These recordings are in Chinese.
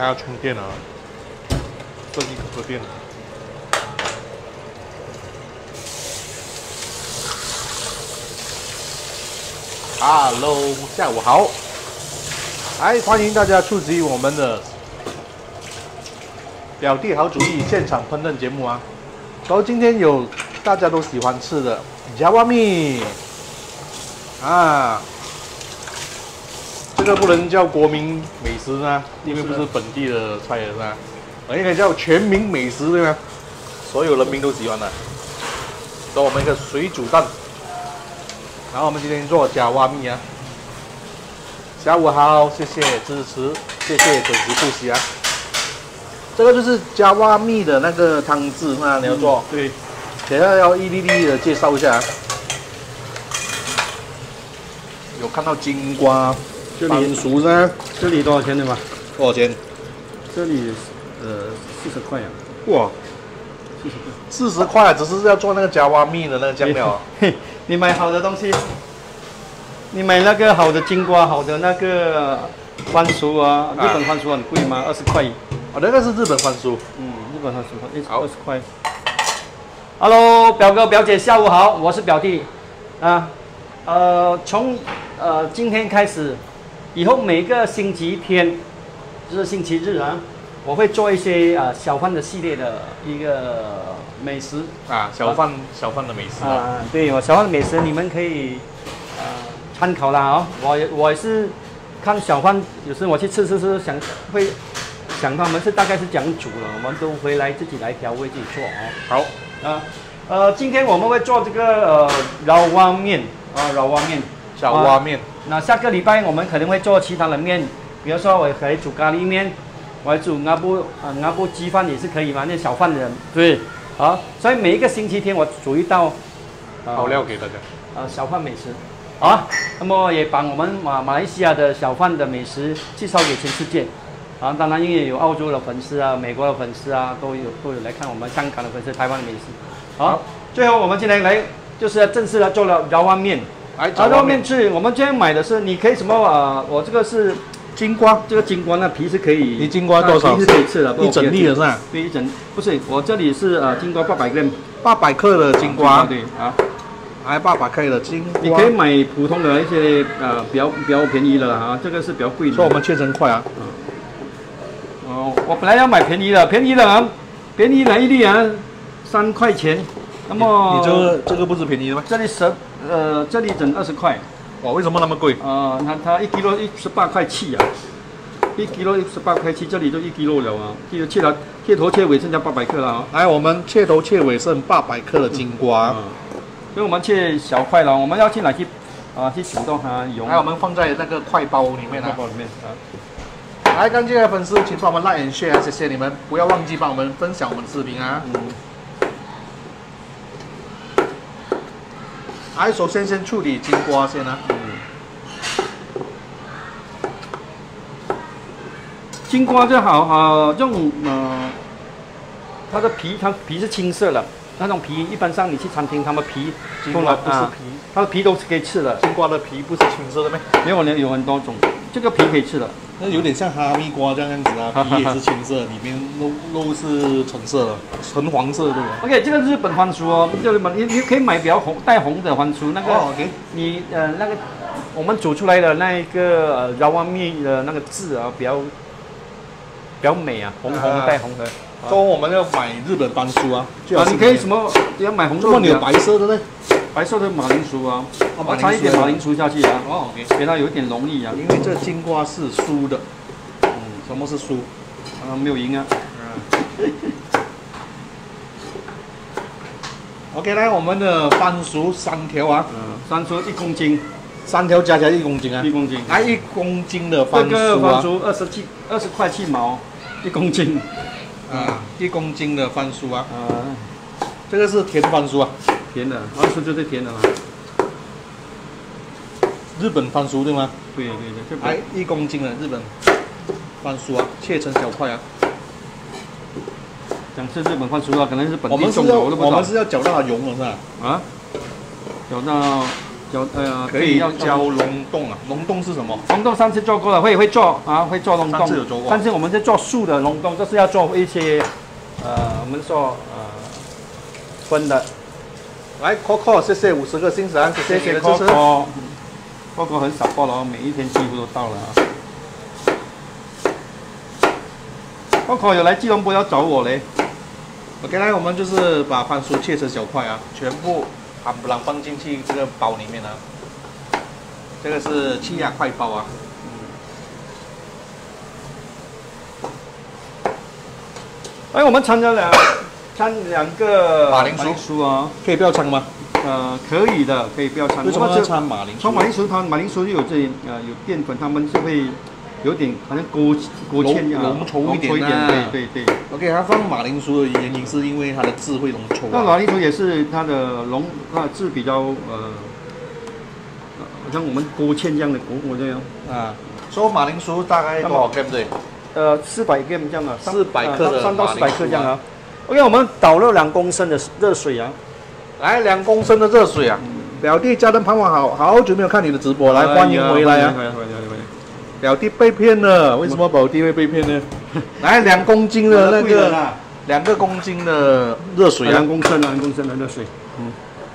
家要充电了，这一颗电。 Hello， 下午好！哎，欢迎大家出席我们的表弟好主意现场烹饪节目啊！然后今天有大家都喜欢吃的Java米啊，这个不能叫国民美食呢，因为不是本地的菜是吧？应该叫全民美食对吗？所有人民都喜欢的。给我们一个水煮蛋。 然后我们今天做Java米啊，下午好，谢谢支持，谢谢准时复习啊。这个就是Java米的那个汤汁那你要做，对，等一下要一粒粒的介绍一下啊。有看到金瓜、马铃薯噻，这里多少钱的嘛？多少钱？这里40块呀、啊。哇！ 40块，只是要做那个Java米的那个酱料。你买好的东西，你买那个好的金瓜，好的那个番薯啊，日本番薯很贵吗？20块。哦，那个是日本番薯。嗯，日本番薯，20块。Hello， 表哥表姐，下午好，我是表弟。啊，从今天开始，以后每个星期天，就是星期日啊。 我会做一些小贩的系列的一个美食啊，小贩的美食啊，对，我小贩的美食你们可以参考啦哦。我也是看小贩，有时我去吃，会想他们是大概是讲煮了，我们都回来自己来调味自己做哦。好啊，今天我们会做这个老蛙面啊，老蛙面，小蛙面。那下个礼拜我们可能会做其他的面，比如说我可以煮咖喱面。 我煮阿布鸡饭也是可以嘛，那小饭人对，好，所以每一个星期天我煮一道，好料给大家，小贩美食，啊，那么也把我们马来西亚的小贩的美食介绍给全世界，啊，当然因为有澳洲的粉丝啊，美国的粉丝啊，都有来看我们香港的粉丝，台湾的美食，好，最后我们今天来就是正式的做了Java面，Java面是我们今天买的是，你可以什么我这个是。 金瓜，这个金瓜那皮是可以，你金瓜多少？皮是可以吃的，一整粒的是吧？对，一整不是，我这里是金瓜800克，800克的金瓜，对啊，还800克的金瓜。你可以买普通的一些比较便宜的啊，这个是比较贵的。所以我们切成块啊。哦，我本来要买便宜的，便宜的一粒啊，3块钱。那么你这个不是便宜的吗？这里这里整20块。 哇，为什么那么贵？它1kg18块7啊，1kg18块7，这里就1kg了啊，就切头切尾剩下800克了啊。来，我们切头切尾剩800克的金瓜，所以我们切小块了，我们要去哪去去煮到它融。来，我们放在那个快包里面啊。来，刚进来的粉丝，请帮我们like and share，谢谢你们，不要忘记帮我们分享我们的视频啊。来，首先处理金瓜先啊。金瓜就好用它的皮，是青色的，那种皮一般上你去餐厅，他们皮从来不是皮，它的皮都是可以吃的。金瓜的皮不是青色的吗？没有，有很多种，这个皮可以吃的。那有点像哈密瓜这样子啊，皮也是青色，里面肉是橙色的，橙黄色的。OK， 这个日本番薯哦，这里你可以买比较红带红的番薯，那个你那个我们煮出来的那一个Java米的那个字啊，比较美啊，红红带红的。所以我们要买日本番薯啊，你可以什么要买红肉？你有白色的呢？ 白色的马铃薯啊，我插一点马铃薯下去啊，哦，给它有一点容易啊，因为这金瓜是酥的。嗯，什么是酥？没有赢啊。OK， 来我们的番薯3条啊，番薯1公斤，3条加起来1公斤啊，1公斤，来1公斤的番薯啊，这个番薯27块7毛，1公斤，啊，1公斤的番薯啊，这个是甜番薯啊。 甜的，番薯就是甜的嘛。日本番薯对吗？对。哎，1公斤的日本番薯啊，切成小块啊。讲是日本番薯啊，可能是本地种的，我们是要搅到它融了是吧？啊？搅到有可以教龙洞啊，龙洞是什么？龙洞上次做过了，会做啊，会做龙洞。上次有做过。上次我们是做素的龙洞，就是要做一些我们说荤的。来 ，Coco， 谢谢50个欣赏，谢谢你的支持。Coco 很少过了，每一天几乎都到了啊。Coco 有来吉隆坡要找我嘞。 OK， 来我们就是把番薯切成小块啊，全部放进去这个包里面啊。这个是气压快包啊。哎，我们掺了两个马铃薯啊，可以不要掺吗？可以的，可以不要掺。为什么要掺马铃薯？从马铃薯它就有这有淀粉，它们就会。 有点好像勾芡啊，浓稠一点啊，对。OK， 它放马铃薯的原因是因为它的汁会浓稠、啊。那马铃薯也是它的汁比较好像我们勾芡这样的裹这样啊。所以马铃薯大概多少克对？400克这样啊，400克的3到400克这样啊。OK， 我们倒入2公升的热水啊，来2公升的热水啊。表弟家人盼望好久没有看你的直播，来欢迎回来啊。 表弟被骗了，为什么表弟会被骗呢？来2公斤的那个，2公斤的热水啊，2公升的热水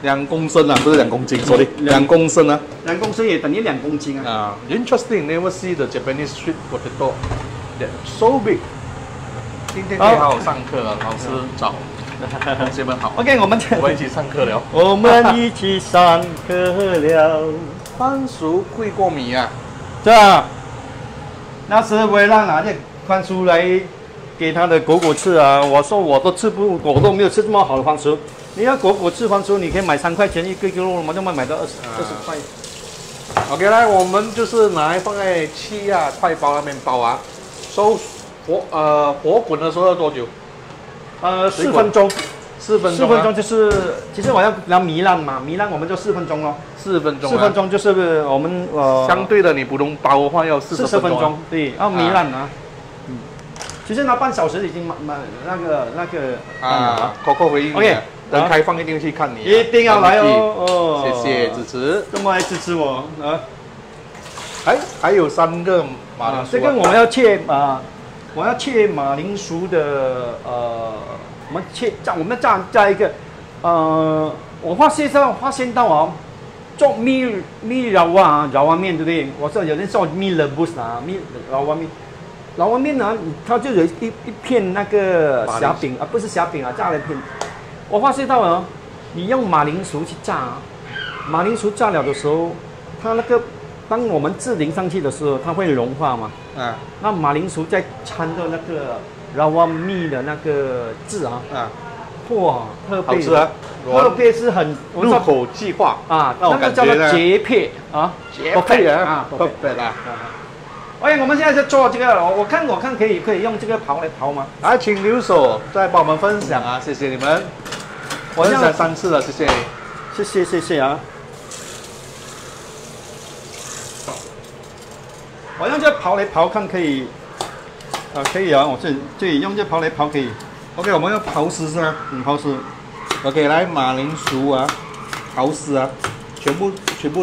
，2公升啊，不是2公斤，sorry，2公升啊，2公升也等于2公斤啊。啊 ，Interesting, never see the Japanese sweet potato that so big。今天你好好上课啊，老师早，同学们好。OK， 我们一起上课了。我们一起上课了。番薯贵过米啊，是啊。 那时我也让拿些番薯来给他的狗狗吃啊！我说我都没有吃这么好的番薯。你要狗狗吃番薯，你可以买3块钱1个肉，我就买到20块。OK， 来我们就是拿来放在气压快包那边包啊。收火滚的时候要多久？4分钟。4分钟。4分钟就是，其实我要糜烂嘛，糜烂我们就4分钟咯。 4分钟、啊，4分钟就是我们相对的，你普通包的话要40分钟、啊，对，要糜烂啊。嗯，其实那半小时已经那个啊 ，Coco 回应 ，OK， 等开放一定去看你、啊，一定要来哦，谢谢支持，这么爱支持我啊。还有3个马铃薯、啊，这个我们要切马铃薯的我们再加一个我发现到啊。 做米饶啊面对不对？我说有人做米了不是啊，米饶啊面呢，它就有一片那个虾饼啊，不是虾饼啊，炸的片。我发现到了，你用马铃薯去炸，马铃薯炸了的时候，它那个当我们置淋上去的时候，它会融化嘛。嗯。那马铃薯再掺着那个饶啊面的那个汁啊。嗯。 哇，特别是，特别是很入口即化啊，那个叫做绝配啊，绝配啊，特别啦。哎，我们现在在做这个，我看可以用这个刨来刨吗？来，请留守再帮我们分享啊，谢谢你们，我分享3次了，谢谢，谢谢啊。我用这个刨来刨看可以，可以啊，我这里用这个刨来刨可以。 OK， 我们要刨丝是吗？嗯，刨丝。OK， 来马铃薯啊，刨丝啊，全部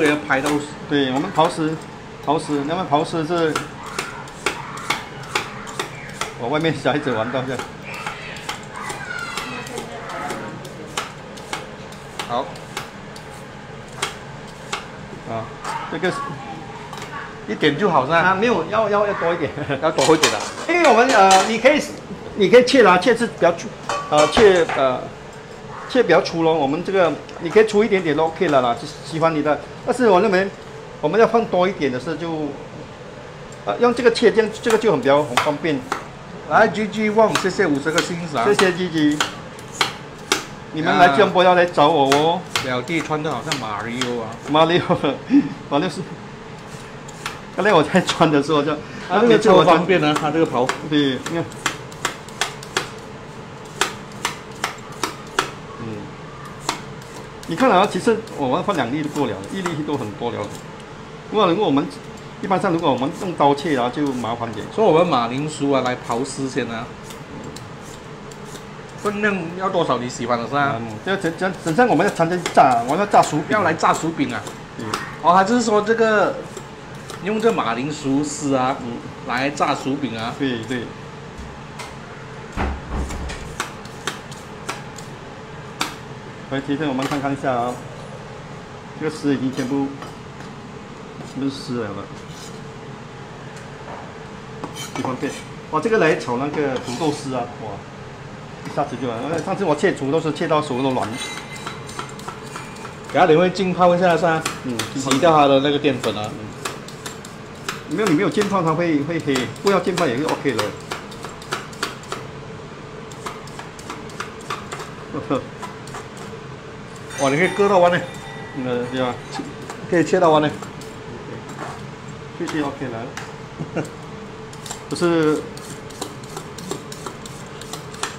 也要排到。对，我们刨丝，那么刨丝是，我外面小孩子玩到这。好。啊，这个一点就好是吧？啊，没有，要多一点，要多一点的、啊。因为我们你可以。 你可以切是比较粗，切比较粗咯。我们这个你可以粗一点点都 OK 了啦，就喜欢你的。但是我认为我们要放多一点的是就，用这个切这样，这个就很方便。来 ，GG Wang， 谢谢50个欣赏，谢谢 GG。你们来吉隆坡要来找我哦。表弟穿的好像 Mario 啊 ，Mario 是。刚才我在穿的时候就，那个就方便啊，他这个袍。对，你看。 你看啊，其实我们放2粒就够了，1粒都很多了。如果我们一般上，如果我们用刀切啊，就麻烦点。所以我们马铃薯啊，来刨丝先啊。分量要多少？你喜欢的是吧？嗯，等下我们要掺进炸，我要炸薯饼。要来炸薯饼啊！嗯，哦，他就是说这个用这马铃薯丝啊，嗯，来炸薯饼啊。对对。来，提分我们看一下啊、哦，这个丝已经全部湿了。 不方便，哇，这个来炒那个土豆丝啊，哇，一下子就完了。上次我切土豆丝切到手都软。然后你会浸泡一下噻，嗯，洗掉它的那个淀粉啊。嗯、没有，你没有浸泡它会黑，不要浸泡也是 OK 的。哇，你可以割到完呢，嗯，对吧？可以切到完呢，确实 OK 了。就是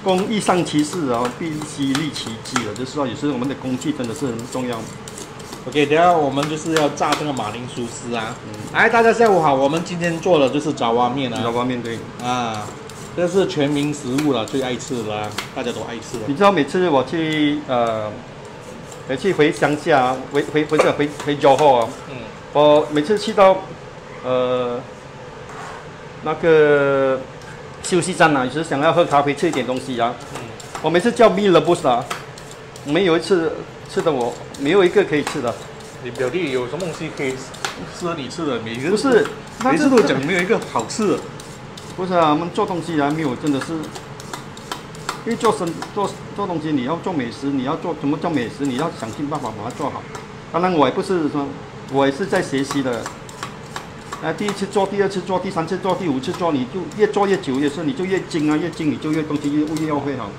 工欲善其事啊，必先利其器了。就是说，也是我们的工具真的是很重要。OK， 等下我们就是要炸这个马铃薯丝啊！嗯、哎，大家下午好，我们今天做的就是爪哇面啊。爪哇面对啊，这是全民食物了，最爱吃的啦，大家都爱吃的。你知道每次我去回乡下，回家后啊，嗯，我每次去到那个休息站啊，有时想要喝咖啡吃一点东西啊。嗯、我每次叫米勒布斯啊，没有一次吃的我没有一个可以吃的。你表弟有什么东西可以吃你吃的？每次不是，每次都讲没有一个好吃的。不是啊，我们做东西啊，没有真的是，因为做东西，你要做美食，你要做怎么叫美食，你要想尽办法把它做好。当然我也不是说，我也是在学习的。 第一次做，第二次做，第三次做，第五次做，你就越做越久，也是你就越精啊，越精你就越东西越要会好。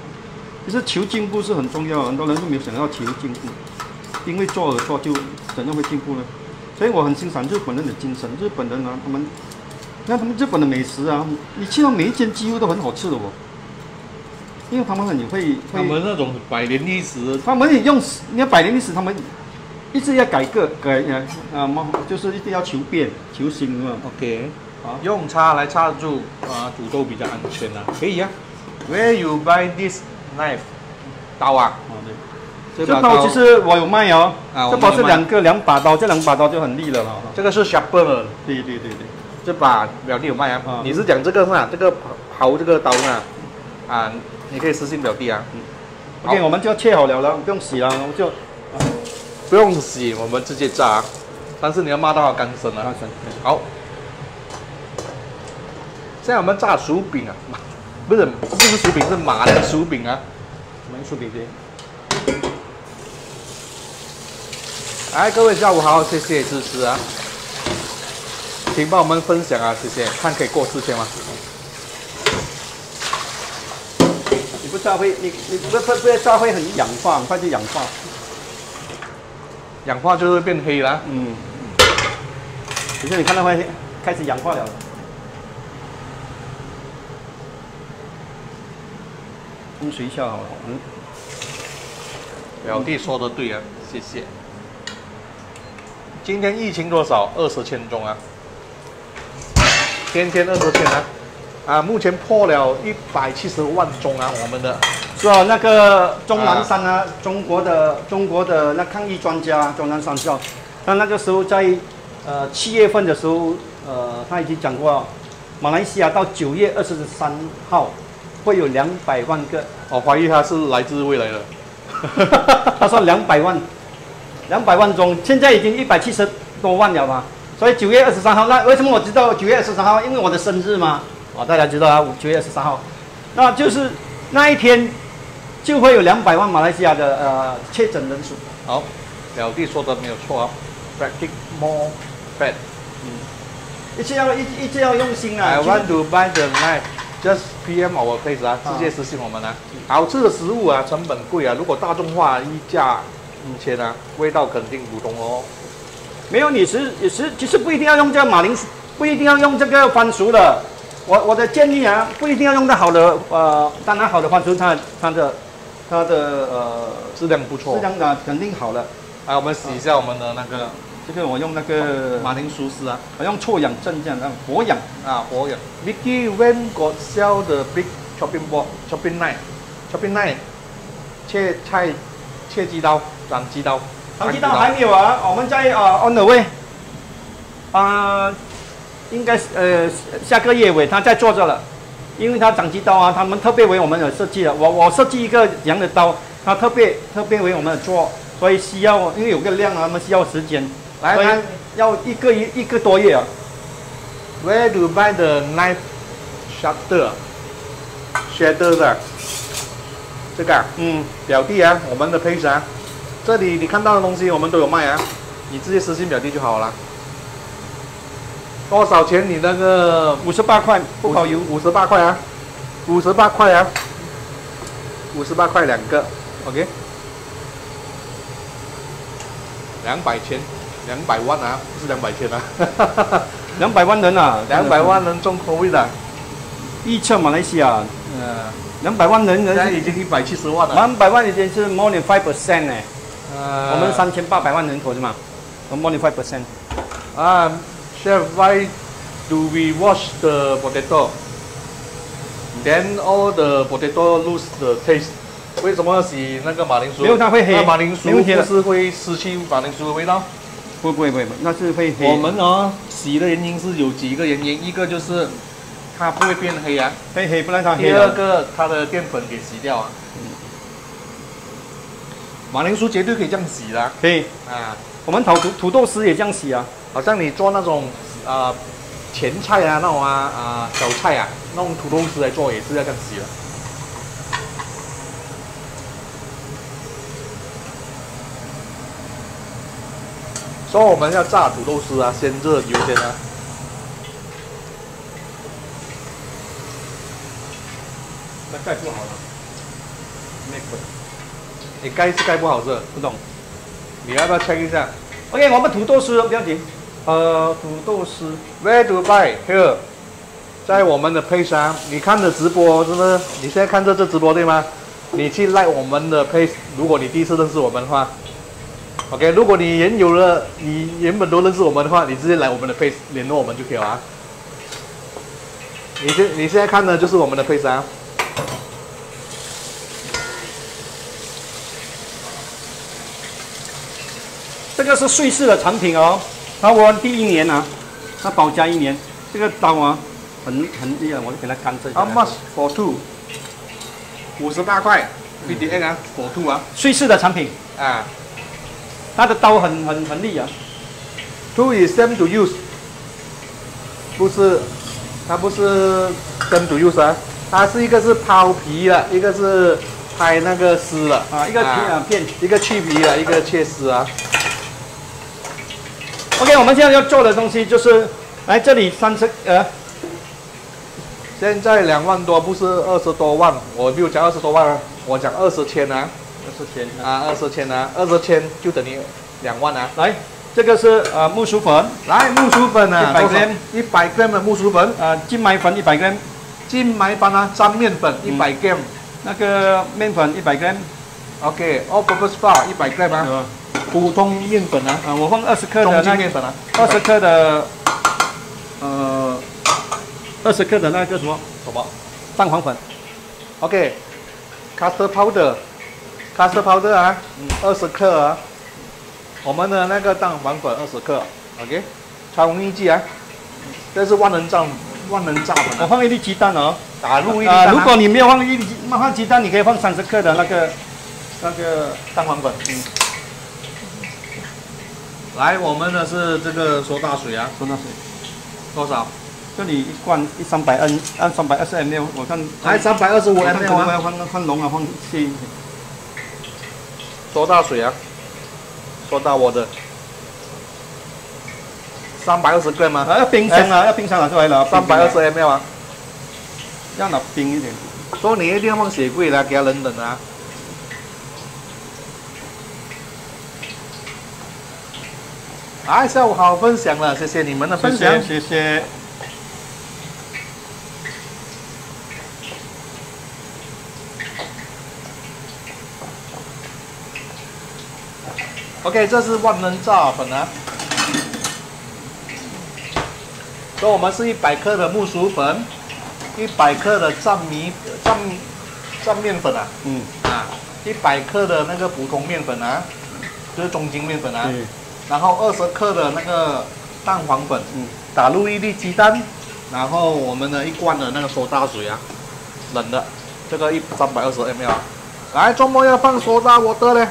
其实求进步是很重要，很多人都没有想要求进步，因为做而做就怎样会进步呢？所以我很欣赏日本人的精神，日本人啊，他们，那他们日本的美食啊，你去到每一间几乎都很好吃的哦，因为他们很会。他们那种百年历史，他们也用，你看百年历史，他们。 一直要改革，就是一定要求变、求新嘛。OK， 好，用叉来叉住啊，煮豆比较安全啊。可以啊。Where you buy this knife？ 刀啊。哦对。这刀其实我有卖哦。啊，这把是两把刀，这两把刀就很利了嘛。这个是 sharper 的。对对对对。这把表弟有卖啊。啊你是讲这个嘛？这个刨这个刀嘛？啊，你可以私信表弟啊。嗯。OK， 我们就切好了了，不用洗了，我就。 不用洗，我们直接炸，但是你要骂到它干身啊！干身好。现在我们炸薯饼啊，不是薯饼，是马铃薯饼啊。马铃薯饼。哎，各位下午好，谢谢支持啊！请帮我们分享啊，谢谢。看可以过4000吗？你不炸会，你不炸会很氧化，很快就氧化。 氧化就会变黑啦。嗯，可是你看到会开始氧化了。冲水一下好了。嗯。表弟说的对啊，谢谢。今天疫情多少？20千宗啊。天天20千啊。啊，目前破了170万宗啊，我们的。 是啊，那个钟南山啊，中国的那抗疫专家钟南山教授，他那个时候在7月份的时候，他已经讲过，马来西亚到9月23号会有200万个。我怀疑他是来自未来的。他说200万宗，现在已经170多万了嘛。所以9月23号，那为什么我知道9月23号？因为我的生日嘛。哦，大家知道啊，9月23号，那就是那一天。 就会有200万马来西亚的确诊人数。好，表弟说的没有错啊 ，practice more bad。嗯，一直要用心啊。I want to buy the knife, just PM our place 啊，直接私信我们啊。好吃的食物啊，成本贵啊，如果大众化溢价5000啊，味道肯定普通哦。没有，其实不一定要用这个马铃薯，不一定要用这个番薯的。我的建议啊，不一定要用到好的当然好的番薯它的质量不错，质量啊肯定好了。啊，我们洗一下我们的那个，这个我用那个马铃薯丝啊，我用臭氧正这样的活氧啊，活氧。Vicky when got sell the big chopping board, chopping knife, 切鸡刀、斩鸡刀。韩鸡蛋还没有啊，我们在on the way， 应该下个月尾他在做着了，因为他长鸡刀啊，他们特别为我们有设计了，我设计一个羊的刀，他特别为我们做，所以需要因为有个量啊，他们需要时间，来，所以要一个多月啊。Where do you buy the knife shutter 的？ 这个、啊，表弟啊，我们的配置啊，这里你看到的东西我们都有卖啊，你直接私信表弟就好了。多少钱？你那个58块，不包邮，58块啊，58块啊，58块两个 ，OK， 200千，200万啊，不是200千啊，200万人啊，200万人中COVID的，预测马来西亚，200万人，现在已经170万了。200万已经是 more than 5% 呢。我们3800万人口是吗？我们 more than 5%。啊 ，Chef, why do we wash the potato? Then all the potato lose the taste. 为什么要洗那个马铃薯？没有，它会黑。那马铃薯是会失去马铃薯的味道？不会，那是会黑。我们哦，洗的原因是有几个原因，一个就是 它不会变黑啊，变黑不然它黑。第二个，它的淀粉给洗掉啊。马铃薯绝对可以这样洗啦。可以啊，我们炒土豆丝也这样洗啊。好像你做那种前菜啊，那种小菜啊，弄土豆丝来做也是要这样洗的。所以我们要炸土豆丝啊，先热油先啊。 盖不好了，没滚。你盖是盖不好是？不懂。你要不要 check 一下 ？OK， 我们土豆丝不要紧。土豆丝 ，Where do you buy here？ 在我们的配商，你看的直播是不是？你现在看这直播对吗？你去 like 我们的配，如果你第一次认识我们的话 ，OK， 如果你原本都认识我们的话，你直接来我们的配联络我们就可以了啊。你现在看的就是我们的配商。 这个是瑞士的产品哦，它温第一年啊，它保加一年。这个刀啊，很厉害，我就给它干这一下。How much for two？ 58块 ，BDN 啊 ，for two 啊。瑞士的产品啊，它的刀很厉害。Two is same to use， 不是，它不是 same to use 啊，它是一个是抛皮的，一个是拍那个丝的啊，一个片，一个去皮的，一个切丝啊。 OK， 我们现在要做的东西就是，来这里现在2万多，不是20多万，我没有讲20多万啊，我讲20千啊，20千啊，20千啊，20千就等于2万啊。来，这个是木薯粉，来木薯粉啊，100g， 100g 的木薯粉，精米粉100g， 精米粉啊，粘面粉100g， 那个面粉100g， OK，all-purpose flour 100g 啊。 普通面粉啊，我放20克的那面粉啊，20克的，20克的那个什么蛋黄粉 ，OK， custard powder 啊，20克啊，我们的那个蛋黄粉20克 ，OK， 超容易记啊，这是万能炸粉、啊，我放一粒鸡蛋哦，打入一粒蛋、啊。如果你没有放鸡蛋，你可以放30克的那个蛋黄粉，来，我们呢是这个苏打水啊，苏打水多少？这里一罐300ml，320ml， 我看还325ml 啊，换浓啊，换稀。苏打水啊，苏打我的，320g 吗？要冰箱啊，要冰箱拿出来了，320ml 啊，要拿冰一点。所以你一定要放雪柜啦，给它冷冷啊。 哎，下午好，分享了，谢谢你们的分享，谢谢。OK， 这是万能炸粉啊。所以我们是100克的木薯粉，100克的粘面粉啊，100克的那个普通面粉啊。就是中筋面粉啊。嗯。然后20克的那个蛋黄粉，嗯，打入一粒鸡蛋，然后我们的一罐的那个苏打水啊，冷的，这个320 mL。来，周末要放苏打water呢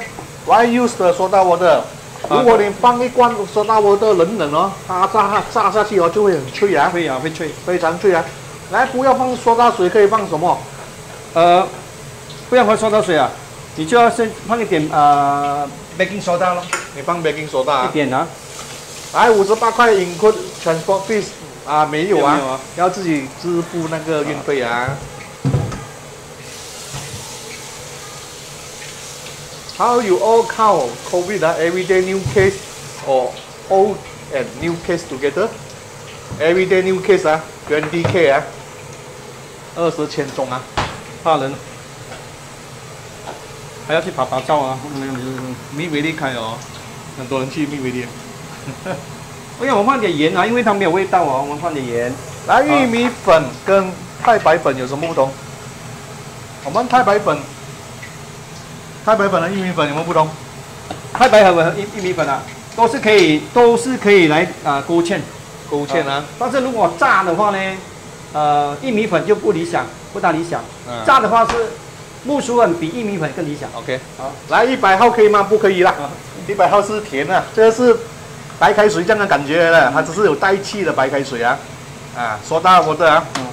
？Why use the soda water？ 如果你放一罐苏打water冷哦，它炸下去哦就会很脆啊，会啊，会脆，非常脆啊。来，不要放苏打水，可以放什么？不要放苏打水啊，你就要先放一点baking soda 咯，你放 baking soda、啊、一点啊。来，58块 include transport fees 啊，没有啊，有没有啊要自己支付那个运费啊。How you all count COVID everyday new case or old and new case together? Everyday new case 啊 ，20K 啊，20,000宗啊，怕人，还要去爬照啊，密维利开哦，很多人去密维利。哎呀，我放点盐啊，因为它没有味道哦，我们放点盐。来，玉米粉跟太白粉有什么不同？我们太白粉。 太白粉和玉米粉有没有不同？太白粉和玉米粉啊，都是可以来勾芡，勾芡啊。但是如果炸的话呢，玉米粉就不大理想。嗯、炸的话是木薯粉比玉米粉更理想。OK， 好，来100号可以吗？不可以啦，100号是甜的、啊，这个是白开水这样的感觉了，它只是有带气的白开水啊。啊，说大我的啊，嗯、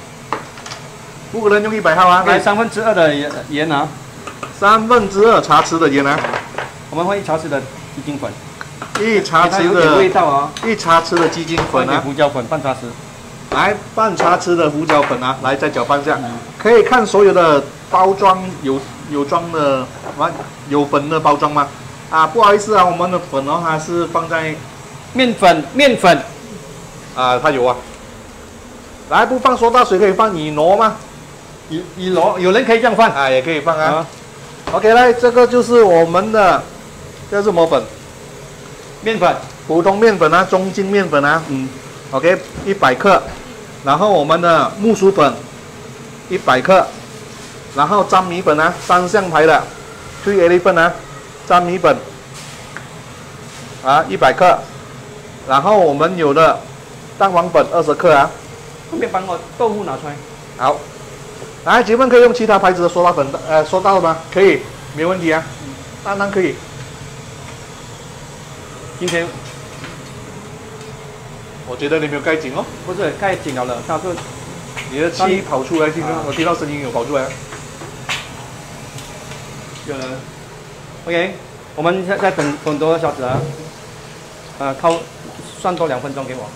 不可能用100号啊。来2/3的盐啊。 2/3茶匙的盐啊，我们放1茶匙的鸡精粉，1茶匙的鸡精粉啊，胡椒粉半茶匙，来半茶匙的胡椒粉啊，来再搅拌一下，嗯、可以看所有的包装有粉的包装吗？啊，不好意思啊，我们的粉哦，它是放在面粉啊，它有啊，来不放苏打水可以放乙醚吗？乙醚有人可以这样放啊，也可以放啊。啊 OK， 来，这个就是我们的，这是磨粉，面粉，普通面粉啊，中筋面粉啊，嗯 ，OK， 100克，然后我们的木薯粉，100克，然后粘米粉啊，3象牌的，3A1啊，粘米粉，啊，100克，然后我们有的蛋黄粉20克啊，后面把我豆腐拿出来，好。 来，请问可以用其他牌子的苏打粉说到了吗？可以，没问题啊，当然可以。今天我觉得你没有盖紧哦，不是盖紧了，它是你的气跑出来，听到、啊、我听到声音有跑出来。有人 ，OK， 我们再等多少小时啊？靠，算多2分钟给我，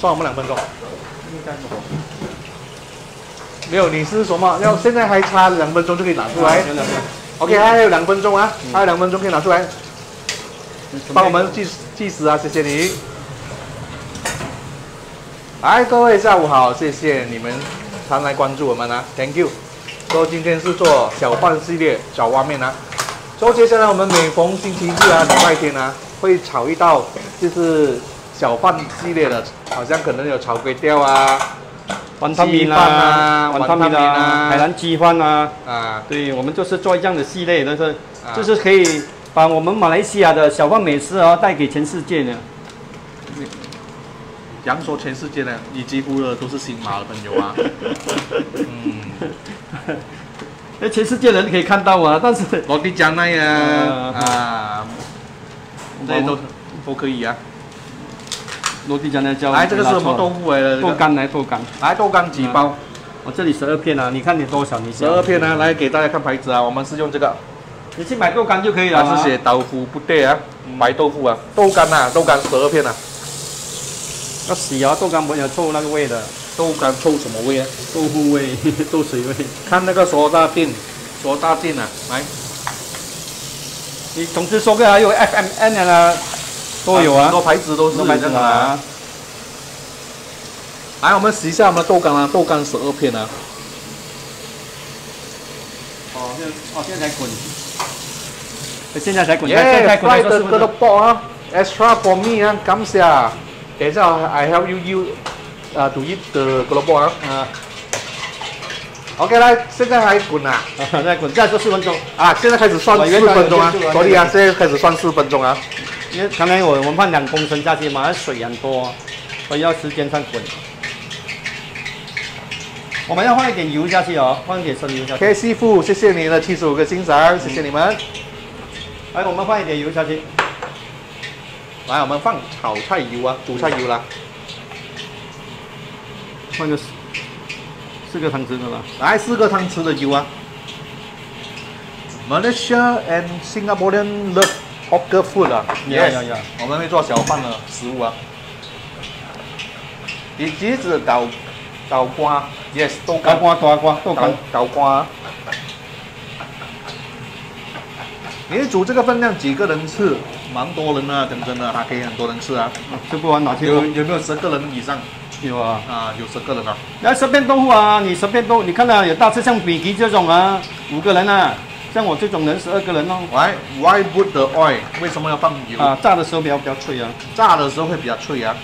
算我们2分钟，应该有。 没有，你是什么？要现在还差2分钟就可以拿出来。OK， 还有2分钟啊，还有2分钟可以拿出来。帮我们计时啊，谢谢你。哎，各位下午好，谢谢你们常来关注我们啊 ，Thank you。所以今天是做小拌系列小蛙面啊。所以接下来我们每逢星期日啊、礼拜天啊，会炒一道就是小拌系列的，好像可能有炒粿条啊。 碗汤米啦，碗汤米啦，海南鸡饭啦，啊，对，我们就是做这样的系列，就是就是可以把我们马来西亚的小贩美食啊带给全世界的。讲说全世界呢，你几乎的都是新马的朋友啊。嗯，那全世界人可以看到啊，但是罗地江那呀，啊，这些都可以啊。 落地酱的椒，来这个是什么豆腐来的？豆干来豆干，来豆干几包？我这里12片啊，你看你多少？你12片啊，来给大家看牌子啊，我们是用这个，你去买豆干就可以了。它是写豆腐不对啊，买豆腐啊，豆干啊，豆干12片啊。要洗啊，豆干没有臭那个味的，豆干臭什么味啊？豆腐味、豆水味。看那个索大定啊，来，你总之说个还有 FMN 的啦。 都有啊，很多牌子都是这样啊。来，我们洗一下我们的豆干啊，豆干12片啊。哦，现在才滚。现在才滚。耶，快的哥的包啊 ，extra for me 啊，感谢。等一下 ，I help you to eat the 哥的包啊。OK 啦，现在还滚啊！再滚，再做4分钟啊！现在开始算4分钟啊！所以啊，现在开始算4分钟啊！因为刚才我们放2公升下去嘛，那水很多，所以要时间上滚。我们要放一点油下去哦，放一点生油下去。OK， 师傅，谢谢你的75个星赏，谢谢你们。来，我们放一点油下去。来，我们放炒菜油啊，煮菜油啦。放个4个汤匙的吧，来4个汤匙的油啊。Malaysia and Singaporean love hawker food 啊，我们会做小贩的食物啊。橘子、豆瓜 ，yes， 豆干。你煮这个分量几个人吃？蛮多人啊，讲真的，还可以很多人吃啊。吃不完拿去。有没有10个人以上？有啊，啊有10个人啊。那10片豆腐啊，你10片豆腐，你看到、啊、有大致像比基这种啊，5个人啊，像我这种人12个人哦。Why put the oil？ 为什么要放油？啊，炸的时候比较脆啊。炸的时候会比较脆啊。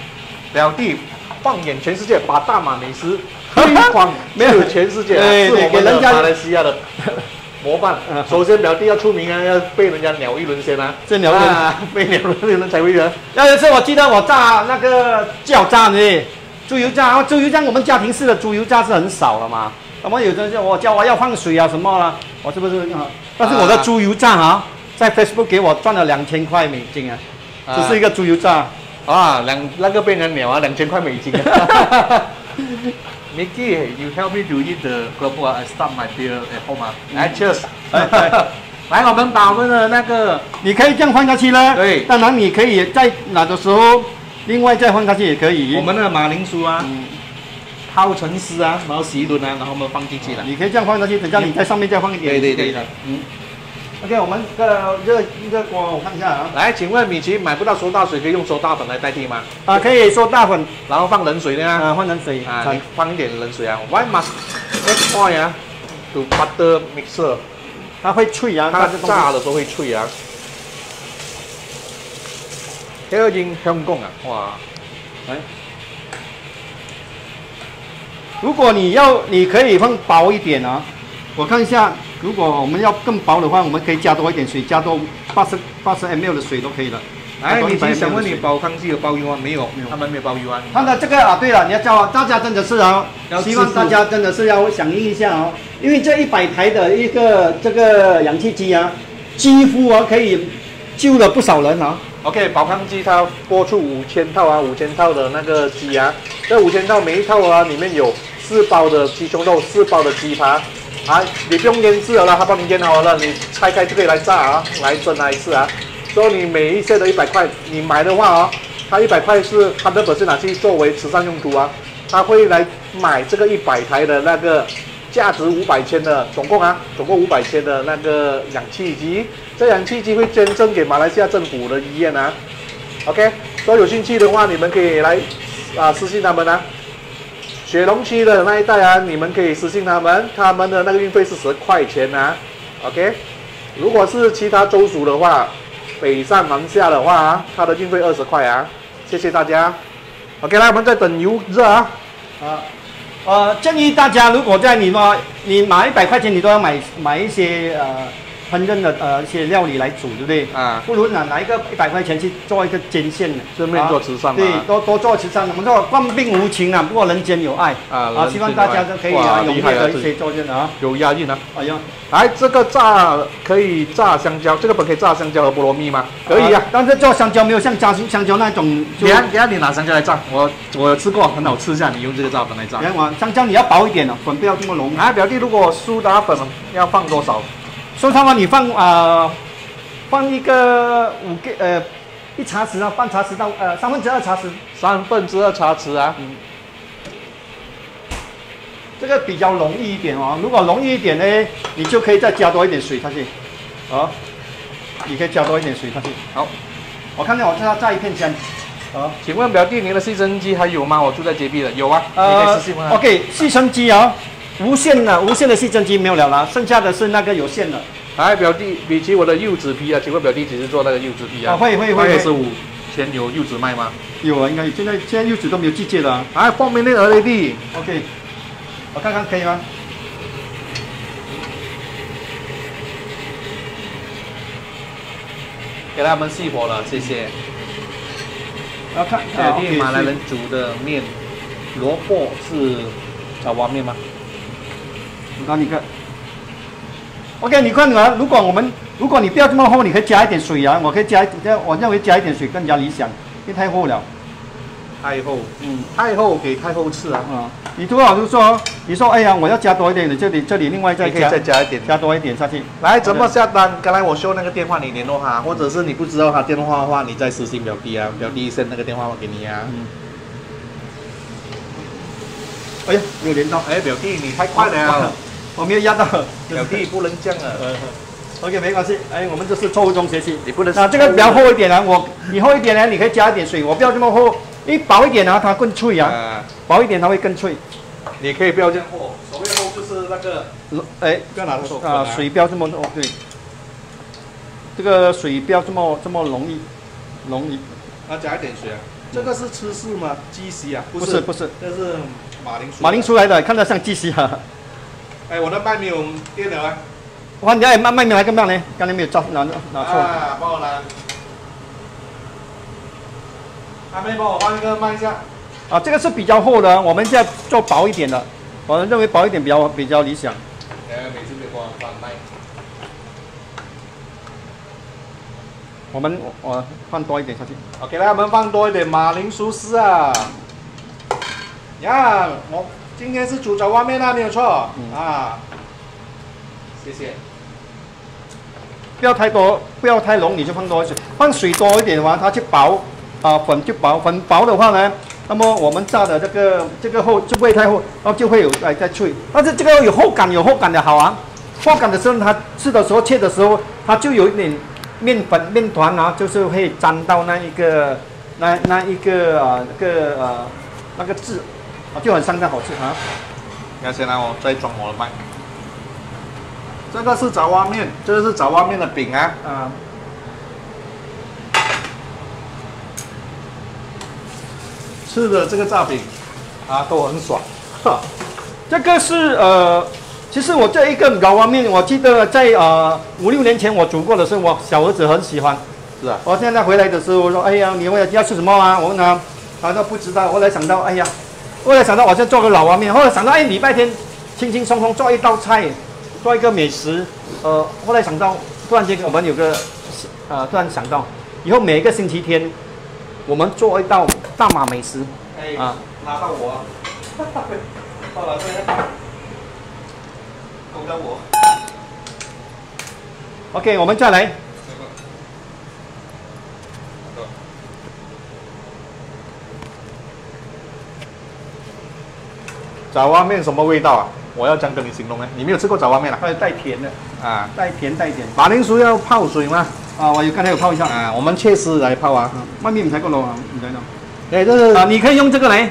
表弟，放眼全世界，把大马美食推广至全世界、啊，是我们马来西亚的。模范，首先表弟要出名啊，要被人家鸟一轮先啊，这鸟啊，被鸟一轮才会人。那一次我记得我炸那个叫炸呢，猪油炸，猪油炸我们家庭式的猪油炸是很少了嘛。那么有的人我叫我要放水啊什么啦，我是不是？但是我的猪油炸啊，在 Facebook 给我赚了2000块美金啊，只是一个猪油炸啊，那个被人鸟啊2000块美金、啊。Nicky, you help me to eat the keropok. I start my beer at home. Cheers! 来，我们把我们的那个，你可以这样放下去了。对，当然你可以在哪的时候，另外再放下去也可以。我们的马铃薯啊，泡成丝啊，然后洗一轮啊，然后我们放进去了。你可以这样放下去，等下你在上面再放一点。对的。OK， 我们热锅，我看一下啊。来，请问米奇买不到苏打水，可以用苏打粉来代替吗？啊，可以苏打粉，然后放冷水呢？啊，放冷水啊，放一点冷水啊。Why must add oil 啊 ？To butter mixer， 它会脆啊，它炸的时候會脆啊。呢個應香港啊，哇！哎，如果你要，你可以放薄一点啊。我看一下。如果我们要更薄的话，我们可以加多一点水，加多80ml 的水都可以了。哎，你想问你煲汤是有包邮啊？没有，他们没有包邮啊。他的这个啊，对了，你要叫大家真的是啊，希望大家真的是要响应一下哦，因为这100台的一个这个氧气机啊，几乎啊可以救了不少人啊。OK， 煲汤机它播出5000套啊，5000套的那个鸡啊，这5000套每一套啊里面有4包的鸡胸肉，4包的鸡扒。啊，你不用腌制了啦，它帮你腌好了，你拆开就可以来炸啊，来蒸来吃啊。所以你每一set的100块，你买的话啊、哦，它100块是100%拿去作为慈善用途啊，他会来买这个100台的那个价值500千的，总共500千的那个氧气机，这氧气机会捐赠给马来西亚政府的医院啊。OK， 所以有兴趣的话，你们可以来啊私信他们啊。雪隆区的那一带啊，你们可以私信他们，他们的那个运费是10块钱啊。OK， 如果是其他州属的话，北上南下的话，它的运费20块啊。谢谢大家。OK， 来，我们再等油热啊。建议大家，如果在你买100块钱，你都要买一些烹饪的一些料理来煮，对不对？啊，不如拿一个100块钱去做一个捐献的，顺便做慈善、啊。对，多做慈善。我们说万病无情啊，不过人间有爱啊。啊，希望大家都可以啊，踊跃的一些做捐啊。有押韵啊！哎呀，来这个炸可以炸香蕉，这个本可以炸香蕉和菠萝蜜吗？可以啊，但是做香蕉没有像炸香蕉那种。等下你拿香蕉来炸，我吃过，很好吃一下。你用这个炸粉来炸。香蕉你要薄一点哦，粉不要这么浓。啊，表弟，如果苏打粉要放多少？说他话，你放放一个5个1茶匙啊，半茶匙到2/3茶匙，3/2茶匙啊。嗯，这个比较容易一点哦。如果容易一点呢，你就可以再加多一点水下去。好，你可以加多一点水下去。好，我看见我这要炸一片香。好，请问表弟，您的吸尘机还有吗？我住在JB的，有啊。OK， 吸尘机啊。无线的吸尘机没有了啦，剩下的是那个有线的。哎，表弟，比起我的柚子皮啊，请问表弟几时做那个柚子皮啊？会。25钱有柚子卖吗？有啊，应该现在柚子都没有季节了。哎，4 minutes already。OK， 我看看可以吗？给他们熄火了，谢谢。要看这马来人煮的面，萝卜是爪哇面吗？那你看 ，OK， 你看啊，如果你不要这么厚，你可以加一点水啊，我认为加一点水更加理想，因为太厚了。 太厚，嗯，太厚给太厚吃啊！啊，你最好就说，你说，哎呀，我要加多一点，你这里另外再加一点，加多一点下去。来，怎么下单？刚才我秀那个电话，你联络他，或者是你不知道他电话的话，你再私信表弟啊，表弟send那个电话我给你啊。嗯。哎呀，没有连到，哎，表弟你太快了，我没有压到。表弟不能这样啊。OK， 没关系，哎，我们这是错误中学习。你不能。那这个比较厚一点啊，你厚一点呢，你可以加一点水，我不要这么厚。 你薄一点啊，它更脆啊，薄一点它会更脆。你可以不要这样厚，所谓厚就是那个，哎，不要拿手啊，水不要这么浓，对，这个水不要这么容易。啊，加一点水啊，这个是芝士吗？鸡丝啊？不是，这是马铃薯。马铃薯来的，看着像鸡丝啊。哎，我的麦没有电了啊。哇，你哎，麦没来干嘛呢？刚才没有照拿错。啊，帮我拿。 阿妹，帮我换一个慢一下。啊，这个是比较厚的，我们现在做薄一点的，我认为薄一点比较理想。每次给我换麦。我放多一点下去。OK， 来，我们放多一点马铃薯丝啊。呀，我今天是煮在外面那没有错、啊。谢谢。不要太多，不要太浓，你就放多一点，放水多一点的话，它就薄。 啊，粉就薄，粉薄的话呢，那么我们炸的这个厚就不会太厚，然后就会有再脆。但是这个有厚感的好啊，厚感的时候它吃的时候切的时候，它就有一点面粉面团啊，就是会沾到那个汁，啊就很相当好吃啊。那现在我再装我的麦，这个是爪哇面，这个是爪哇面的饼啊。啊。 吃的这个炸饼，啊，都很爽。这个是其实我这一个爪哇面，我记得在5、6年前我煮过的时候，我小儿子很喜欢。是啊。我现在回来的时候，我说哎呀，你要吃什么啊？我问他，他说不知道。后来想到，哎呀，后来想到我先做个爪哇面，后来想到哎，礼拜天轻轻松松做一道菜，做一个美食。后来想到，突然间我们有个突然想到，以后每一个星期天。 我们做一道大马美食，哎、啊，拿到我，到了这个，勾到我。OK， 我们再来。爪哇面什么味道啊？我要这样跟你形容呢，你没有吃过爪哇面啊？它带甜的啊，带甜。马铃薯要泡水吗？ 啊，我有刚才有泡一下啊，我们切丝来泡啊，外面唔使个咯。哎，这是啊，你可以用这个来，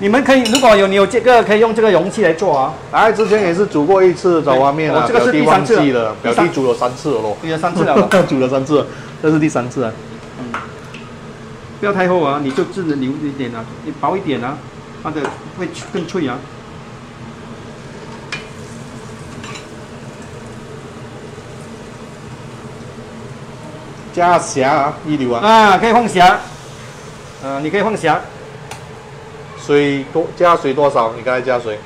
你们可以，如果你有这个，可以用这个容器来做啊。哎，之前也是煮过一次爪哇面啊，这个是第三次了，表弟煮了3次了咯，煮了三次了，这是第3次啊。嗯，不要太厚啊，你就只能留一点啊，你薄一点啊，它的会更脆啊。 加虾啊，一流啊！啊，可以放虾，你可以放虾。水多加水多少？你刚才加水？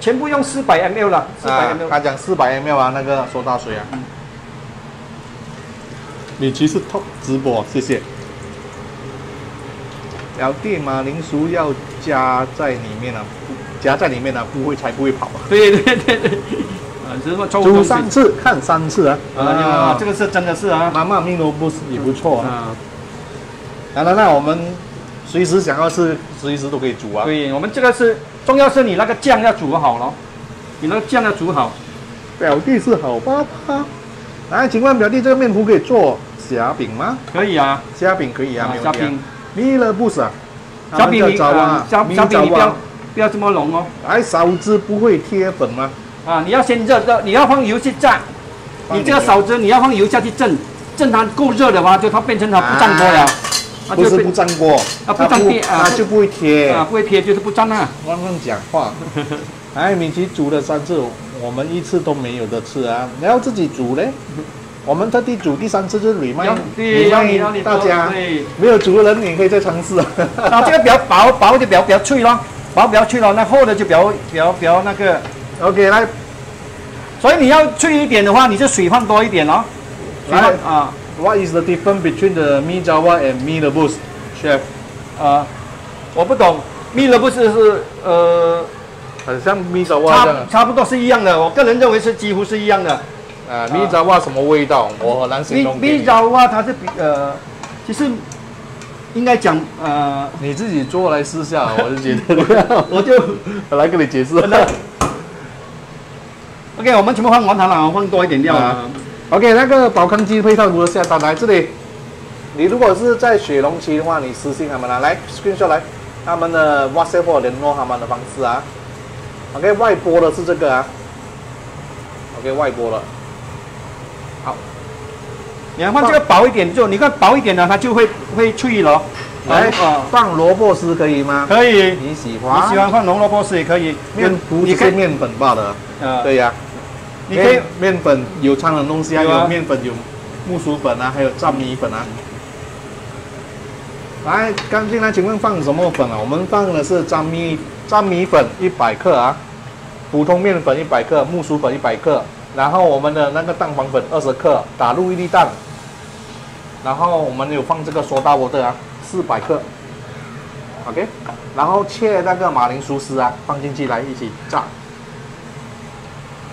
全部用400 mL 了，400 mL。他讲400 mL 啊，那个苏打水啊。嗯、米奇是 top 直播，谢谢。表弟马铃薯要加在里面啊，夹在里面啊，才不会跑啊。对。 煮3次，看3次啊！啊，这个是真的是啊，妈妈咪萝卜也不错啊。当然了，我们随时想要吃，随时都可以煮啊。对，我们这个是重要是你那个酱要煮好咯，你那个酱要煮好。表弟是好爸爸。来，请问表弟这个面糊可以做虾饼吗？可以啊，虾饼可以啊，虾饼。咪萝卜啊，虾饼你不要这么浓哦。哎，勺子不会贴粉吗？ 啊，你要先热，你要放油去炸。你这个勺子你要放油下去蒸，蒸它够热的话，就它变成它不粘锅了。不是不粘锅，啊不粘锅啊就不会贴。啊不会贴就是不粘啊。乱讲话。哎，米奇煮了3次，我们一次都没有的吃啊，你要自己煮嘞。我们特地煮第三次就是remind大家，没有煮的人也可以再尝试。那这个比较薄，薄就比较脆咯，薄比较脆咯，那厚的就比较那个。OK， 来，所以你要脆一点的话，你就水放多一点咯。来啊 ，What is the difference between the mee Jawa and mee rebus, chef？ 啊，我不懂 ，mee rebus 是很像mee Jawa 差不多是一样的，我个人认为是几乎是一样的。 米爪哇什么味道？我很难形容。米爪哇它是其实应该讲你自己做来试下，我就觉得，我就来跟你解释。OK， 我们全部放完它了，放多一点料啊。OK， 那个宝康鸡配套如何下单？来这里，你如果是在雪隆期的话，你私信他们啦，来 screenshot 来他们的 WhatsApp 或联络他们的方式啊。OK， 外播的是这个啊。OK， 外播了。 好，你看这个薄一点就，你看薄一点的它就会脆了。来，放萝卜丝可以吗？可以，你喜欢放红萝卜丝也可以。面糊只是面粉罢了。对呀，你可以面粉有掺的东西啊，有面粉有木薯粉啊，还有粘米粉啊。来，刚进来，请问放什么粉啊？我们放的是粘米粉100克啊，普通面粉100克，木薯粉100克。 然后我们的那个蛋黄粉20克，打入一粒蛋。然后我们有放这个soda water啊，400克。OK， 然后切那个马铃薯丝啊，放进去来一起炸。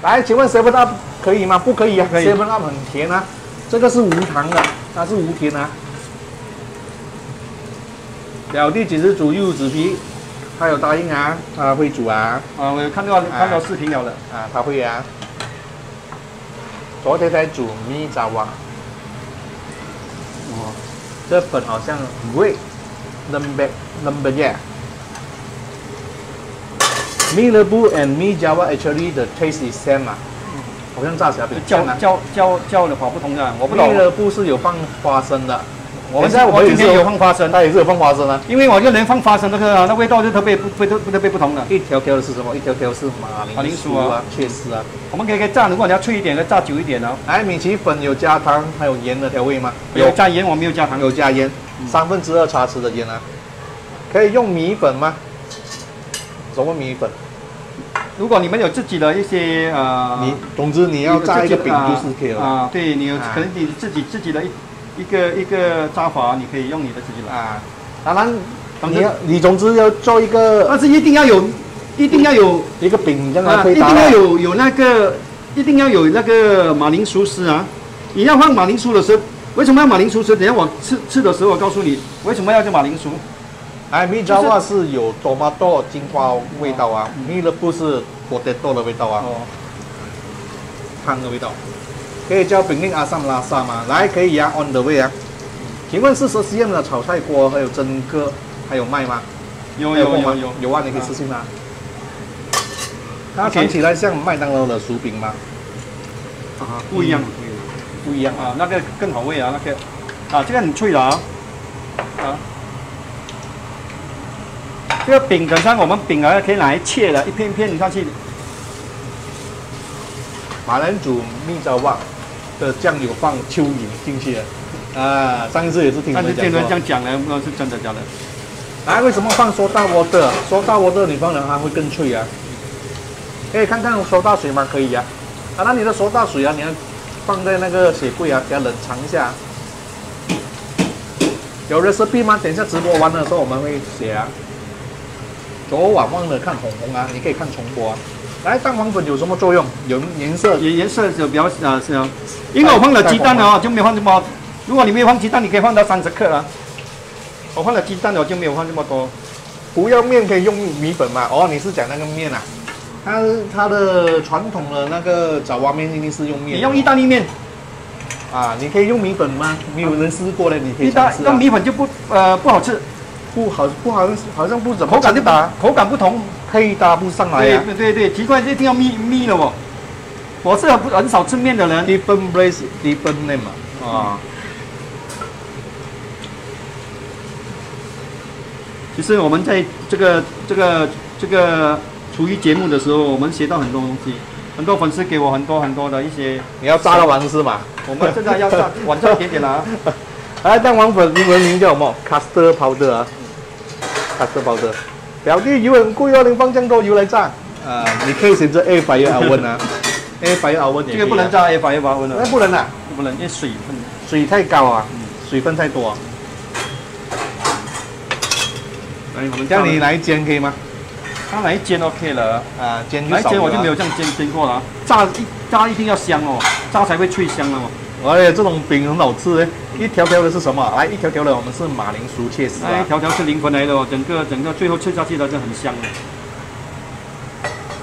来，请问 7-up 可以吗？不可以啊 ，7-up 很甜啊，这个是无糖的，它是无甜啊。表弟只是煮柚子皮，他有答应啊，他会煮啊。啊，我有看到视频了的啊，他会啊。 昨天才煮米爪哇，哦，这粉好像贵，冷白耶。Mee Rebus and mee Jawa actually the taste is same 嘛，好像炸起来比较香。叫的话不同的，我不懂。Mee Rebus 是有放花生的，我今天有放花生，它也是有放花生啊。因为我就连放花生那味道就特别不同的。一条条的是什么？一条条是马铃薯啊，确实啊。我们可以炸，如果你要脆一点，可以炸久一点哦。哎，米奇粉有加糖还有盐的调味吗？有加盐，我没有加糖。有加盐，2/3茶匙的盐啊。可以用米粉吗？什么米粉？如果你们有自己的一些总之你要炸一个饼就是可以了啊。对你有可能你自己的一个炸法，你可以用你的自己来啊。当然，你总之要做一个，但是一定要有一个饼这样来配搭。一定要有那个，一定要有那个马铃薯丝啊！你要放马铃薯的时候，为什么要马铃薯丝？等下我吃的时候，我告诉你为什么要叫马铃薯。哎，mee Jawa是有 tomato 金瓜味道啊，mee Rebus是 potato 的味道啊，汤的味道。 可以叫饼令阿萨姆拉萨吗？来，可以呀 ，on the way 啊。请问40cm 的炒菜锅还有蒸锅还有卖吗？有啊，你可以私信啊。它尝起来像麦当劳的薯饼吗？啊，不一样啊，那个更好味啊，那个啊，这个很脆的啊。啊，这个饼等下我们饼啊可以拿来切的，一片一片下去。马铃薯mee Jawa。 的酱油放蚯蚓进去了，啊，上一次也是听人讲，这样讲的，不知道是真的假的。来，为什么放soda water？soda water你放了它会更脆啊。可以看看soda水吗？可以呀。啊，那你的soda水啊，你要放在那个雪柜啊，给它冷藏一下。有recipe吗？等一下直播完的时候我们会写啊。昨晚忘了看红红啊，你可以看重播啊。 来，蛋黄粉有什么作用？有颜色，就比较是啊，因为我放了鸡蛋啊，就没有放这么。如果你没有放鸡蛋，你可以放到30克啊。我放了鸡蛋，我就没有放这么多。不要面可以用米粉嘛？哦，你是讲那个面啊？它的传统的那个爪哇面一定是用面。你用意大利面啊？你可以用米粉吗？没有人试过嘞，你可以尝试、啊。用米粉就不好吃。 不好像不怎么口感不同，配搭不上来啊！对，奇怪，一定要咪了哦。我是很少吃面的人。Different place, different name 嘛。啊。其实我们在这个厨艺节目的时候，我们学到很多东西。很多粉丝给我很多的一些。你要炸到王丝嘛？我们现在要炸，晚上点啦、啊。哎，蛋黄粉英文名叫什么 ？Custard powder 啊 ，custard powder。表弟油很贵哦，你放这么多油来炸。你可以选择 A 白油熬温啊 ，A 白油熬温也可以、啊。这个不能炸 A 白油熬温的、啊。那不能啊，不能，因为水太高啊，水分太多、啊。叫你来煎可以吗？他来煎 OK 了，煎就少了。来煎我就没有这样煎过了，炸一定要香哦，炸才会脆香的哦。哎呀，这种饼很好吃哎，一条条的是什么？来一条条的，我们是马铃薯切丝、啊，一条条是灵魂来的哦，整个最后吃下去的就很香了。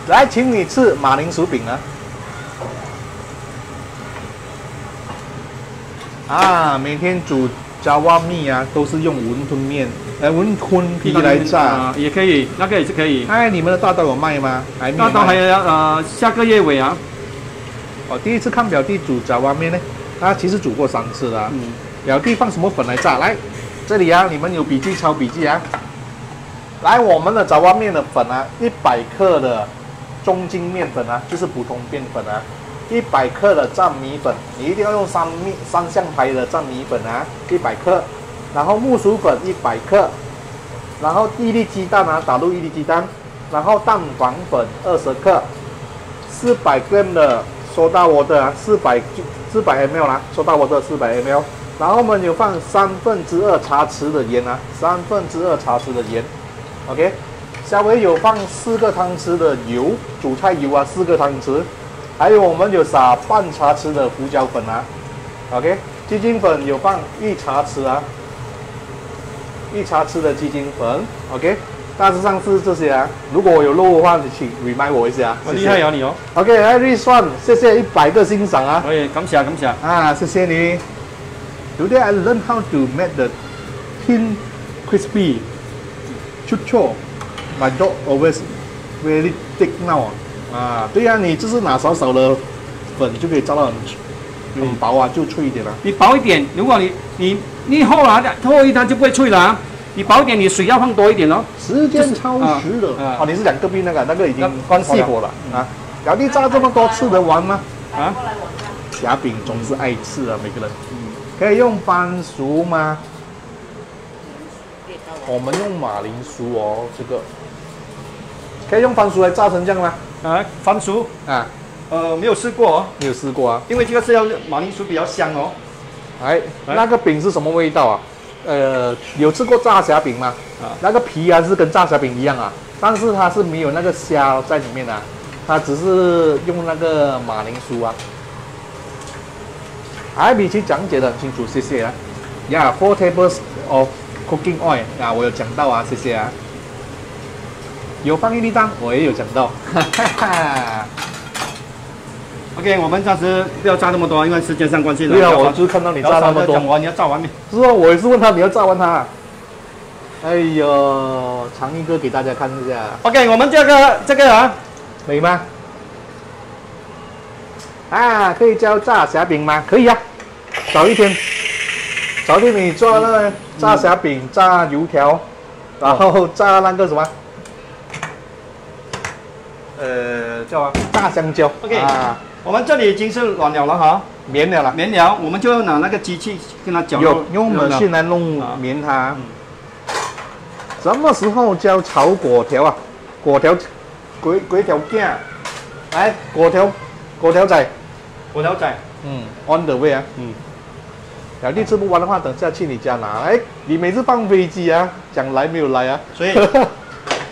来，请你吃马铃薯饼啊！啊，每天煮。加瓦米啊，都是用馄饨皮来炸、也可以，那个也是可以。哎，你们的大刀有卖吗？大刀还有下个月尾啊。哦，第一次看表弟煮加瓦面呢，他其实煮过3次了、啊。嗯。表弟放什么粉来炸？来，这里啊，你们有笔记抄笔记啊。来，我们的加瓦面的粉啊，100克的中筋面粉啊，就是普通面粉啊。100克的蘸米粉，你一定要用三相牌的蘸米粉啊，100克。然后木薯粉100克，然后一粒鸡蛋啊，打入一粒鸡蛋，然后蛋黄粉20克，400g 的soda water啊，400ml 啦，soda water 400ml。然后我们有放2/3茶匙的盐啊，2/3茶匙的盐 ，OK。稍微有放4个汤匙的油，煮菜油啊，4个汤匙。还有我们有撒半茶匙的胡椒粉啊 ，OK， 鸡精粉有放1茶匙啊，1茶匙的鸡精粉 ，OK， 大致上是这些啊。如果我有漏的话，请 remind 我一下。我厉害有你哦。OK， 来预算，谢谢100个欣赏啊。可以，感谢感谢。啊，谢谢你。Today I learn how to make the thin crispy chucho. My dog always very thick now. 啊，对呀、啊，你就是拿少的粉就可以炸到很薄啊，就脆一点了、啊。你薄一点，如果你厚一它就不会脆了、啊。你薄一点，你水要放多一点哦。时间超时了、就是、啊！你是讲隔壁那个已经关细火了、啊。表弟炸这么多吃得完吗？啊？夹饼总是爱吃啊，每个人。嗯、可以用番薯吗？我们用马铃薯哦，这个可以用番薯来炸成这样吗？啊，番薯啊，没有试过、哦，没有试过啊，因为这个是要马铃薯比较香哦。哎，那个饼是什么味道啊？有吃过炸虾饼吗？啊，那个皮啊是跟炸虾饼一样啊，但是它是没有那个虾在里面啊，它只是用那个马铃薯啊。还比其讲解的很清楚，谢谢啊。Yeah, 4 tablespoons of cooking oil 啊，我有讲到啊，谢谢啊。有放一粒蛋，我也有讲到。OK， 我们暂时不要炸那么多，因为时间上关系了。对啊，我就是看到你炸那么多，讲完你要炸完没？是啊，我也是问他你要炸完它。哎呦，尝一个给大家看一下。OK， 我们这个啊，美吗？啊，可以叫炸虾饼吗？可以啊，早一天你做那个炸虾饼、炸油条，然后炸那个什么？叫啊，大香蕉。OK，、啊、我们这里已经是软了了哈，绵了，我们就要拿那个机器跟它搅。用我们去来弄绵它、啊嗯。什么时候叫炒粿条啊？粿条羹，来粿条仔，嗯 ，on the way 啊，嗯。表弟吃不完的话，等下去你家拿。哎，你每次放飞机啊，讲来没有来啊？所以，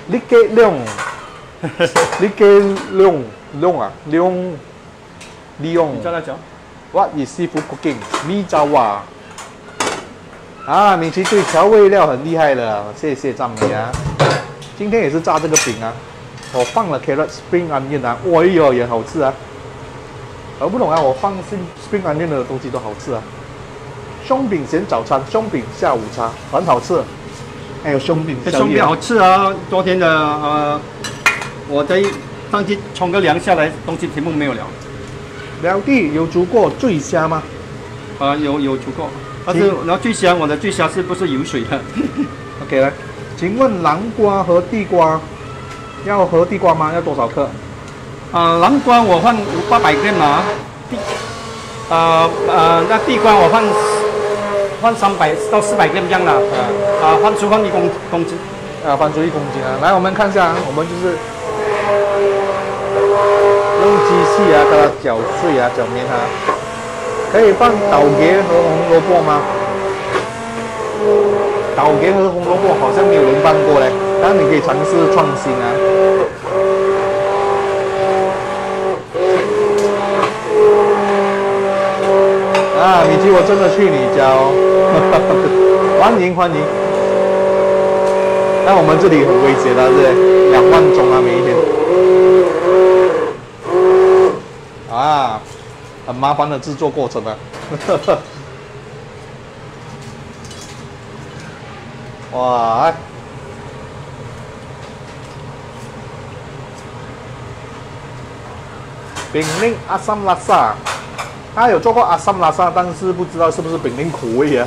你给用。你给利用。What is seafood cooking？ 米糟啊！啊，米奇对调味料很厉害了，谢谢赞美啊！今天也是炸这个饼啊，我放了 carrot spring onion 啊，哎呦也好吃啊！我不懂啊，我放 spring onion 的东西都好吃啊。松饼咸早餐，松饼下午茶，很好吃。还有松饼，松饼好吃啊！昨天的我在上去冲个凉下来，东西题目没有聊。表弟有煮过醉虾吗？啊，有煮过，但是然后醉虾，我的醉虾是不是有水的？OK 来，请问南瓜和地瓜要多少克？南瓜我放800克嘛，那地瓜我放300到400克这样啦，放1公斤，放出1公斤啊。来，我们看一下，我们就是用机器啊，给它搅碎啊，搅面啊。可以放倒茄和红萝卜吗？倒茄和红萝卜好像没有人放过嘞，但是你可以尝试创新啊。 啊，米奇，我真的去你家哦，欢迎欢迎。那我们这里很危险的，是2万种啊，每一天。啊，很麻烦的制作过程啊。哇！饼令阿三拉萨。 他有做过阿三拉萨，但是不知道是不是饼令口味啊？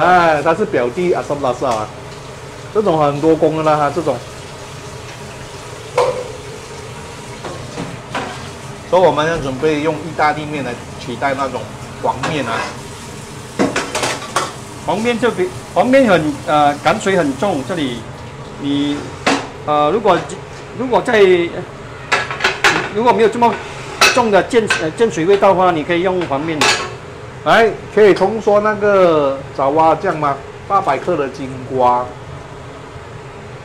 哎，他是表弟阿三拉萨啊，这种很多功的啦，这种。所以我们要准备用意大利面来取代那种黄面啊。黄面就比黄面很感水很重，这里你如果没有这么 重的碱水味道的话，你可以用黄面。来，可以重说那个爪哇酱吗？800克的金瓜，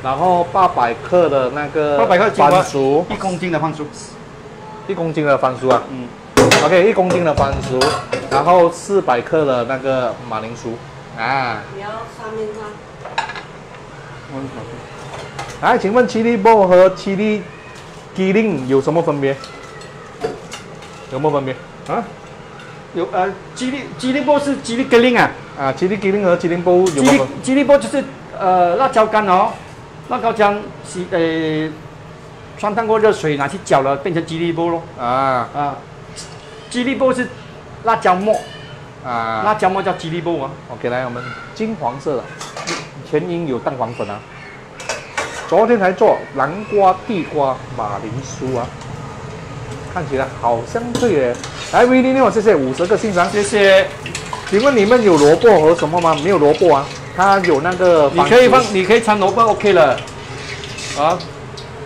然后800克的那个番薯，1公斤的番薯，1公斤的番薯啊。嗯。OK， 1公斤的番薯，然后400克的那个马铃薯啊。你要上面吗？来，请问chili ball和chili giling有什么分别？ 有没有分别啊？有吉利波是吉利格林啊，吉利格林和吉利波有没有分？吉利波就是辣椒干哦，辣椒酱是穿烫过热水拿去搅了，变成吉利波咯。吉利波是辣椒末啊，辣椒末叫吉利波啊。OK， 来我们金黄色的，全因有蛋黄粉啊。昨天还做南瓜、地瓜、马铃薯啊。 看起来好像对耶！来 V6， 谢谢50个欣赏，谢谢。请问你们有萝卜和什么吗？没有萝卜啊，它有那个。你可以放，你可以掺萝卜 ，OK 了。啊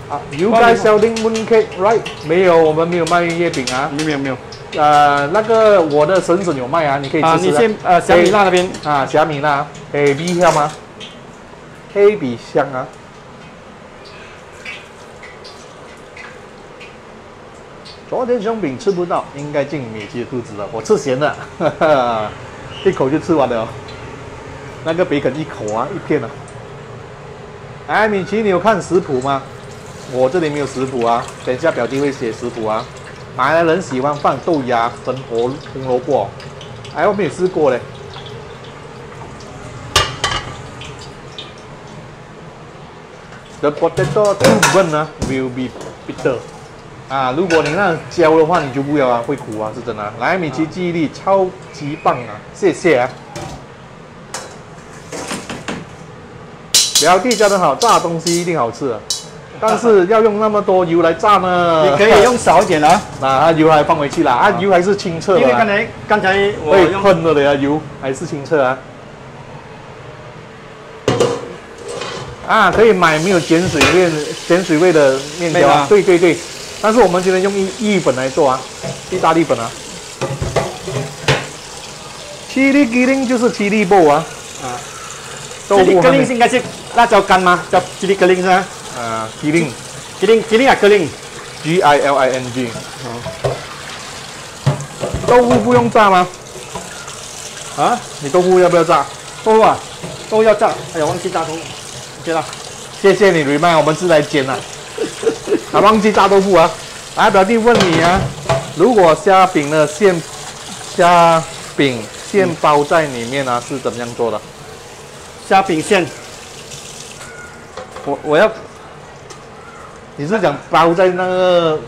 啊 ，You guys selling mooncake right？ 没有，我们没有卖月饼啊。没有。那个我的婶婶有卖啊，你可以吃吃。你先小米辣那边啊，小米辣，黑比香吗？黑比香啊。 昨天松饼吃不到，应该进米奇的肚子了。我吃咸了，一口就吃完了、哦。那个培根一口啊，一片啊。哎，米奇，你有看食谱吗？我这里没有食谱啊，等一下表弟会写食谱啊。马来人喜欢放豆芽、生活红萝卜，哎，我没有试过嘞。The potato oven 啊 will be bitter. 啊，如果你那焦的话，你就不要啊，会苦啊，是真的、啊。来，米奇记忆力超级棒啊，谢谢啊！表弟教得好，炸东西一定好吃、啊，但是要用那么多油来炸呢？你可以用少一点啊。那油还放回去啦，油还是清澈、啊。因为刚才我用喷了的呀、啊，油还是清澈啊。啊，可以买没有碱水味的面条啊？对。 但是我们今天用意粉来做啊，意大利粉啊。chili giling 就是 chili ball 啊。啊。chili giling 应该是辣椒干吗？叫 chili giling 是吧？啊 ，giling 啊 ，giling，G-I-L-I-N-G。豆腐不用炸吗？啊？你豆腐要不要炸？豆腐啊，豆腐要炸。哎呀，忘记炸豆腐，对了。谢谢你 remind 我们是来煎啊。 啊，忘记炸豆腐啊！来，表弟问你啊，如果虾饼馅包在里面啊，是怎么样做的？虾饼馅，我要，你是讲包在那个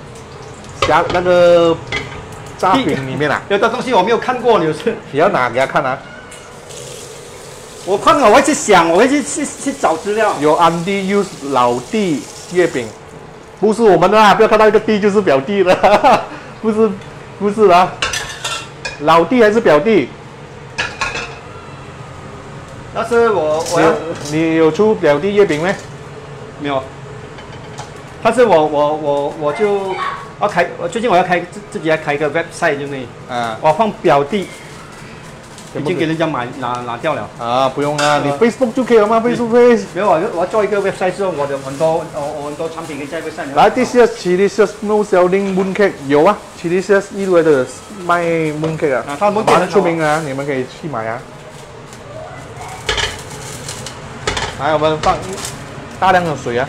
炸饼里面啊？有的东西我没有看过，你要拿给他看啊！我看了，我会去想，我会去找资料。有 Andy use 老弟月饼。不是我们的啦，不要看到一个弟就是表弟了，哈哈，不是啦，老弟还是表弟。但是我要你有出表弟月饼没？没有。但是我就要开，最近我要开自己要开一个 website 就那里，我放表弟。 已经给人家买拿掉了啊！不用啦，你 Facebook 就可以了嘛 ？Facebook 没有啊，我做一个 website 之后，我就很多产品可以在 website 上。来，这些Chilicious no selling mooncake 有啊，Chilicious 一堆的卖 mooncake 啊，他蛮出名啊，你们可以去买啊。来，我们放大量的水啊，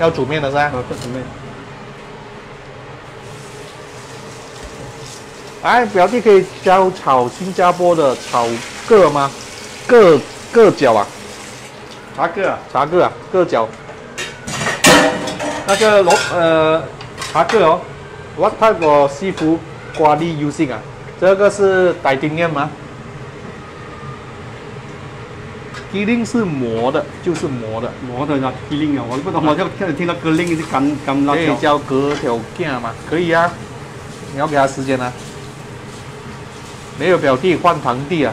要煮面的是吧？啊，不煮面。哎，表弟可以教炒新加坡的炒粿吗？粿角啊，茶粿啊，粿角。那个茶粿哦 ，What type of seafood are you using 啊？这个是傣丁面吗？鸡苓是磨的，就是磨的叫鸡苓啊，我不懂，我就听到割苓是干辣椒。可以叫割条件吗？可以啊，你要给他时间啊。 没有表弟换堂弟啊！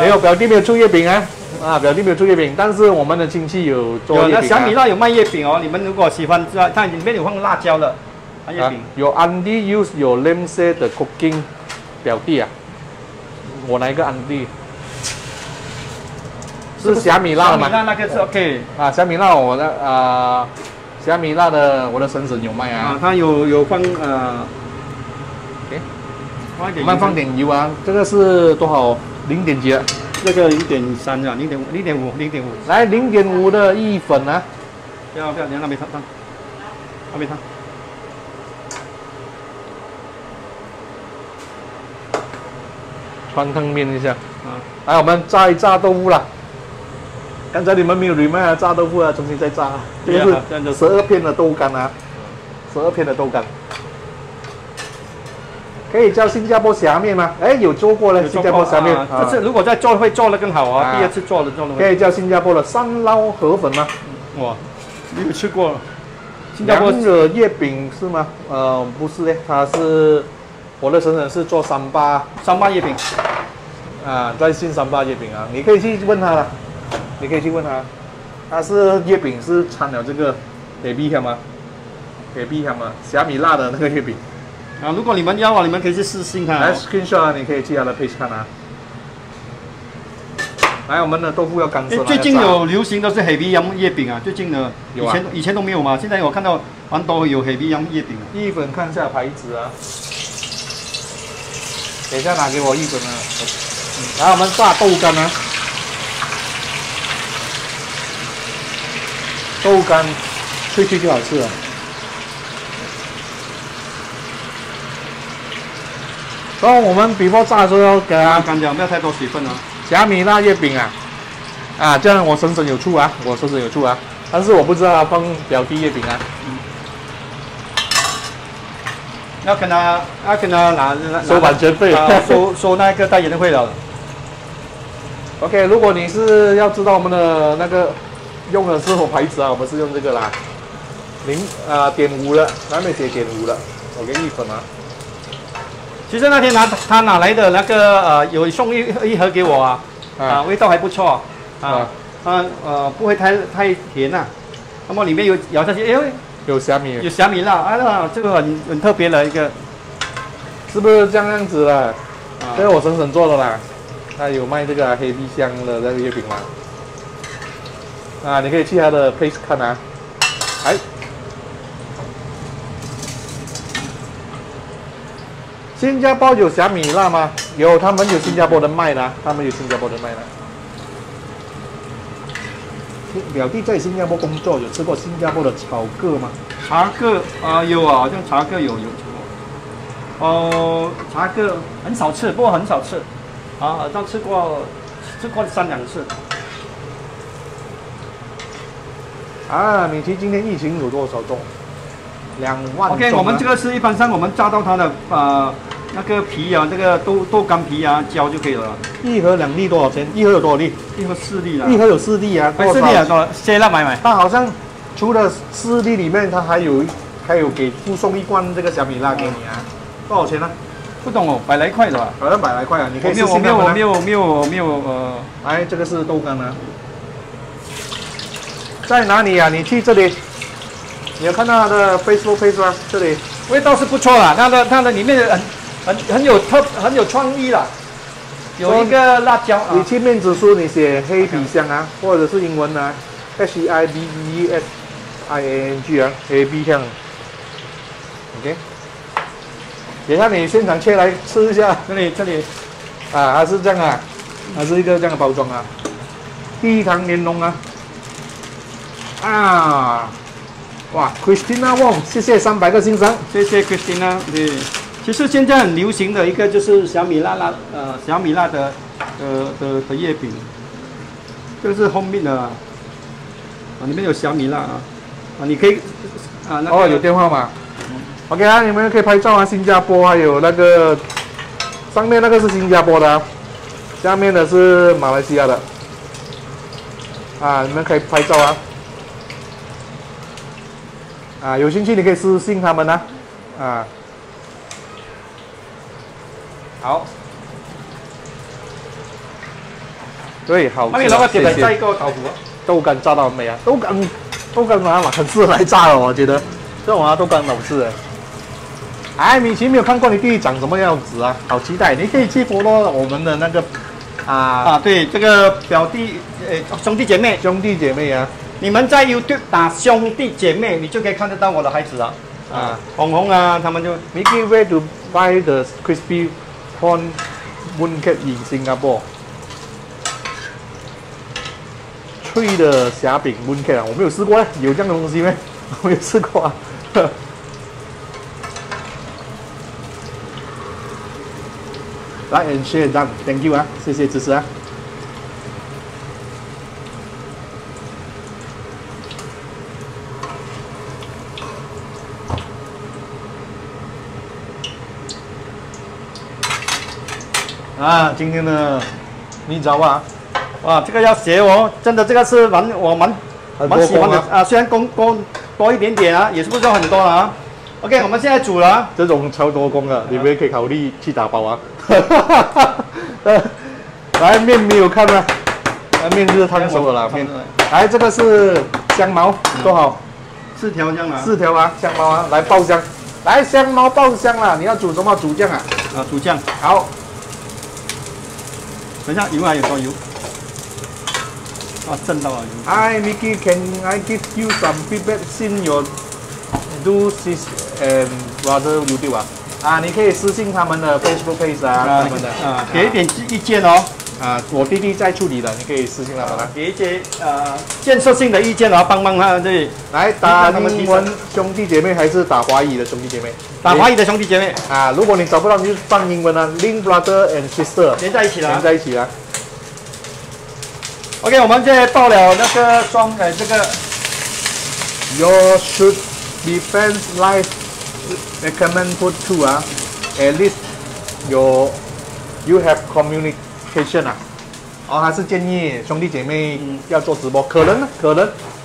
没有表弟没有出月饼啊！啊，表弟没有出月饼，但是我们的亲戚有做月饼啊。小米辣有卖月饼哦，你们如果喜欢，它里面有放辣椒的。月饼。有 Andy use your name say the cooking 表弟啊？我哪一个 Andy？ 是小米辣的吗？小米辣那个是 OK 啊，小米辣我的小米辣的我的婶婶有卖啊。啊，它有放慢放点油啊，这个是多少？0.几啊？这个0.3啊，0.5，来0.5的意粉啊！不要，你那边烫，那边烫。穿烫面一下。啊，来我们炸一炸豆腐啦。刚才你们没有 remember 炸豆腐啊，重新再炸。这个是12片的豆干啊，12片的豆干。 可以叫新加坡虾面吗？哎，有做过了新加坡虾面，但是如果再做会做得更好啊！第二次做了。可以叫新加坡的山捞河粉吗？哇，没有吃过。新加坡的月饼是吗？不是嘞，它是我的婶婶是做三八月饼啊，在新三八月饼啊，你可以去问他了，你可以去问他，他是月饼是掺了这个给碧香吗？虾米辣的那个月饼。 啊，如果你们要啊，你们可以去试试看、哦。来 ，screenshot 啊，你可以去他的 page 看啊。来，我们的豆腐要干湿。最近有流行都是黑皮洋月饼啊，最近的有啊，以前都没有嘛，现在我看到蛮多有黑皮洋月饼啊。意粉看一下牌子啊，等一下拿给我意粉啊。来，我们炸豆干啊，豆干脆脆就好吃了。 然后我们before炸的时候要给它干掉，不要太多水分啊。小米辣月饼啊，啊，这样我婶婶有出啊，但是我不知道放表弟月饼啊。嗯、要跟他拿收版权费，收那个代言的费了。OK， 如果你是要知道我们的那个用的是什么牌子啊，我们是用这个啦，0.5了，还没写0.5了，我给意粉啊。 其实那天他拿来的那个有送一盒给我啊，啊味道还不错不会太甜啊。那么里面有咬下去，哎呦，有虾米辣啊，这个很特别的一个，是不是这样子的？这是我婶婶做的啦，他有卖这个黑皮香的那个月饼嘛。啊，你可以去他的 page 看啊，哎。 新加坡有小米辣吗？有，他们有新加坡的卖啦，表弟在新加坡工作，有吃过新加坡的炒粿吗？茶粿啊，有啊，好像茶粿有吃过。哦，茶粿很少吃，不过很少吃。啊，好像吃过3、2次。啊，米奇今天疫情有多少宗？ 2万。OK， 我们这个是一般上我们炸到它的那个皮啊，这个豆干皮啊焦就可以了。一盒2粒多少钱？一盒有多少粒？一盒4粒啊。一盒有4粒啊。4粒啊，多少？谁来买？它好像除了四粒里面，它还有给附送一罐这个小米辣给你啊，多少钱呢？不懂哦，100来块是吧？好像100来块啊，你可以试试看吗？没有。哎，这个是豆干啊，在哪里啊？你去这里，你有看到它的 Facebook page 吗？这里味道是不错啦，它的里面很有创意啦。 有一个辣椒，你去面子书你写黑皮箱啊，或者是英文啊 ，HEIBESIANG 啊，黑皮箱 ，OK。等一下你现场切来吃一下，这里，啊，它是这样啊，它是一个这样的包装啊，低糖莲蓉啊，啊，哇 ，Christina Wong， 谢谢300个欣赏，谢谢 Christina， 对。 其实现在很流行的一个就是小米辣的月饼，这个是homemade的啊，里面有小米辣啊，啊你可以啊那个、有电话嘛 ，OK 啊，你们可以拍照啊，新加坡还有那个上面那个是新加坡的、啊，下面的是马来西亚的，啊你们可以拍照啊，啊有兴趣你可以私信他们啊，啊。 好，对，好。那你那个点再一个豆腐，豆干炸到没啊？豆干拿嘛，很适合来炸哦，我觉得这种啊豆干好吃哎。哎，米奇没有看过你弟弟长什么样子啊？好期待！你可以去follow我们的那个对，这个表弟兄弟姐妹啊，你们在 YouTube 打兄弟姐妹，你就可以看得到我的孩子啊。啊，红啊，他们就 Mickey where to buy the crispy Corn Mooncake in Singapore， 脆的虾饼 Mooncake 啊，我没有试过哎，有这样的东西没？我没有试过啊。来 ，and share done，thank you 啊，谢谢支持啊。啊，今天的你知道吧？哇，这个要学哦，真的，这个是蛮喜欢的啊。虽然工多一点点啊，也是不算很多了啊。OK， 我们现在煮了、啊，这种超多工的，你们可以考虑去打包啊。来，面没有看吗？面就是烫熟了啦。面，来，这个是香茅，多好，4条这样啊。4条啊，香茅啊，来爆香，来香茅爆香啦。你要煮什么？煮酱啊？啊，煮酱，好。 等一下，油还有多油？啊，真的啊！ Hi Mickey, can I give you some feedback since you do this and rather YouTube 啊？啊，你可以私信他们的 Facebook page 啊，他们的啊，给一点意见哦。啊，我弟弟在处理了，你可以私信他们啊，给一些建设性的意见啊，帮他对。来打英文兄弟姐妹还是打华语的兄弟姐妹？打华语的兄弟姐妹啊！如果你找不到，你就放英文啊 ，Link brother and sister 连在一起了，连在一起了。OK， 我们现在到了那个这个 ，Your should defense life recommend food too 啊 ，at least you have community。 Patient 啊，哦，还是建议兄弟姐妹要做直播，可能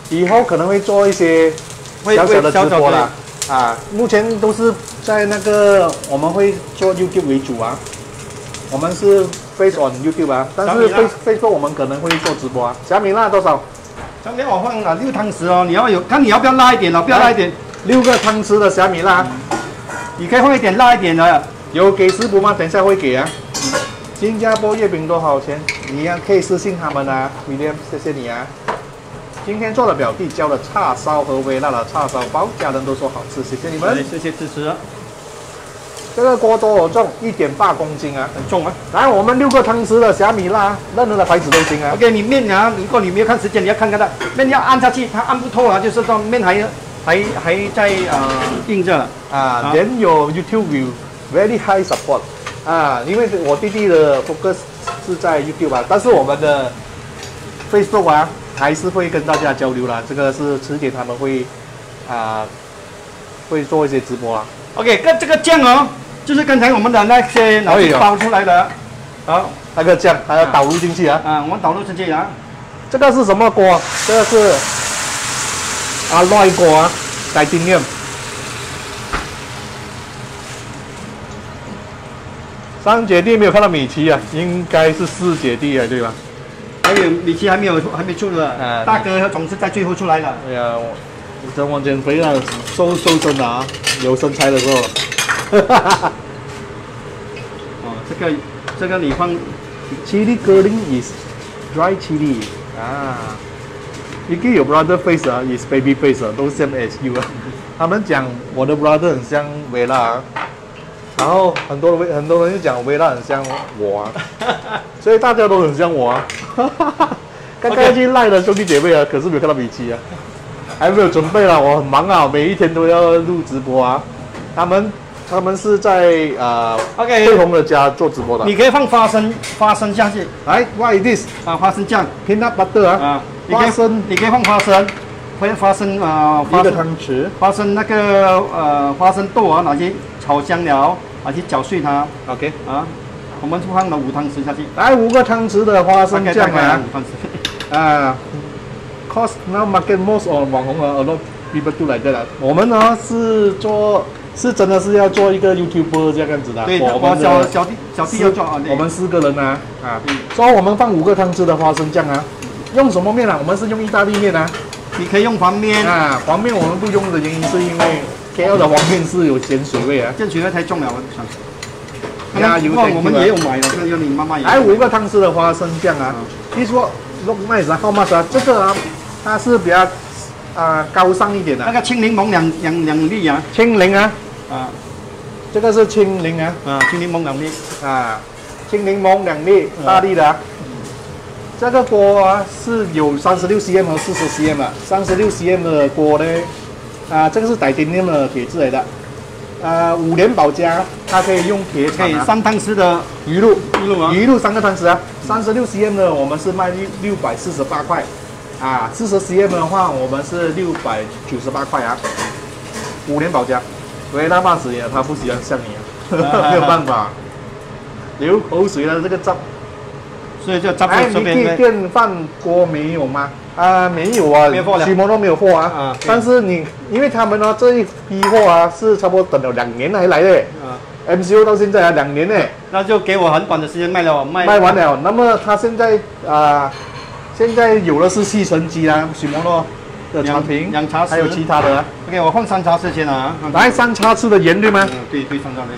以后可能会做一些小的直播啦。啊，目前都是在那个我们会做 YouTube 为主啊，我们是 Face on YouTube 啊，但是 Facebook 我们可能会做直播啊。小米辣多少？小米我放了6汤匙哦，你要有看你要不要辣一点哦，不要辣一点，6个汤匙的小米辣，你可以放一点辣一点的。有给食谱吗？等一下会给啊。 新加坡月饼多少钱？你呀、可以私信他们啊 ，William， 谢谢你啊。今天做了表弟教的叉烧和微辣的叉烧包，家人都说好吃，谢谢你们，谢谢支持、啊。这个锅多重？1.8公斤啊，很重啊。来，我们6个汤匙的小米辣，任何的牌子都行啊。OK， 你面啊，如果你没有看时间，你要看到面要按下去，它按不透啊，就是说面还在硬着啊。连有 YouTube view very high support。 啊，因为我弟弟的 focus 是在 YouTube 啊，但是我们的 Facebook 啊，还是会跟大家交流啦。这个是迟点他们会做一些直播啦。OK， 跟这个酱哦，就是刚才我们的那些拿去包出来的，好，那个酱还要导入进去啊。啊，我们导入进去啊。这个是什么锅？这个是อร่อยกว่าไทเทเนียม三姐弟没有看到米奇啊，应该是四姐弟啊，对吧？还有米奇还没出呢，大哥总是在最后出来了。哎呀，我等我减肥了，瘦身了啊，有身材的时候。哈哈哈。哦，这个你放 ，chili garlic is dry chili 啊。你给有 brother face 啊 ，is baby face 啊，都 same as you 啊。他们讲我的 brother 很像维拉。然后很多人就讲薇拉很像我啊，所以大家都很像我啊。刚刚去赖的兄弟姐妹啊，可是没有看到米奇啊，还没有准备了，我很忙啊，每一天都要录直播啊。他们是在翠红的家做直播的。你可以放花生下去。来 ，What is this？ 啊，花生酱 ，peanut butter 啊，花生，你可以放花生，花生啊，一个汤匙，花生那个花生豆啊，拿去炒香料。 啊，去搅碎它 ，OK 啊，我们放了5汤匙下去，来5个汤匙的花生酱啊，5汤匙啊 ，cost now market most on 网红啊 ，a lot people do like that。我们呢是真的是要做一个 YouTuber 这样子的，对，我们小弟要做啊，我们4个人啊，啊，所以我们放5个汤匙的花生酱啊，用什么面啊？我们是用意大利面啊，你可以用黄面啊，黄面我们不用的原因是因为。 KL 的黄面是有咸水味啊，咸水味太重了，我想。那另外我们也有买了，这个你妈妈也。还5个汤匙的花生酱啊，听说 look nice 啊，how much 啊？这个啊，它是比较高尚一点的。那个青柠檬两粒啊，青柠啊，啊，这个是青柠啊，啊，青柠檬2粒啊，青柠檬2粒，大粒的。这个锅啊是有36cm 和40cm 的，36cm 的锅呢。 啊，这个是titanium的铁制来的，5连保加，它可以用铁铲啊。3汤匙的鱼露啊，鱼露3个汤匙啊。36cm 的我们是卖648块，啊，40cm 的话我们是698块啊。5连保加，维拉骂死也，他不喜欢像你啊，没有办法，流口水了这个汁，所以叫汁。哎，你去电饭锅没有吗？ 啊，没有啊，许多都没有货啊。啊，但是你，因为他们呢这一批货啊，是差不多等了2年才来的。啊 ，MCO 到现在啊2年呢。那就给我很短的时间卖了，卖完了。那么他现在现在有的是吸尘机啊，许多的产品，2茶匙，还有其他的。OK， 我放3茶匙先啊。来3茶匙的盐对吗？嗯，对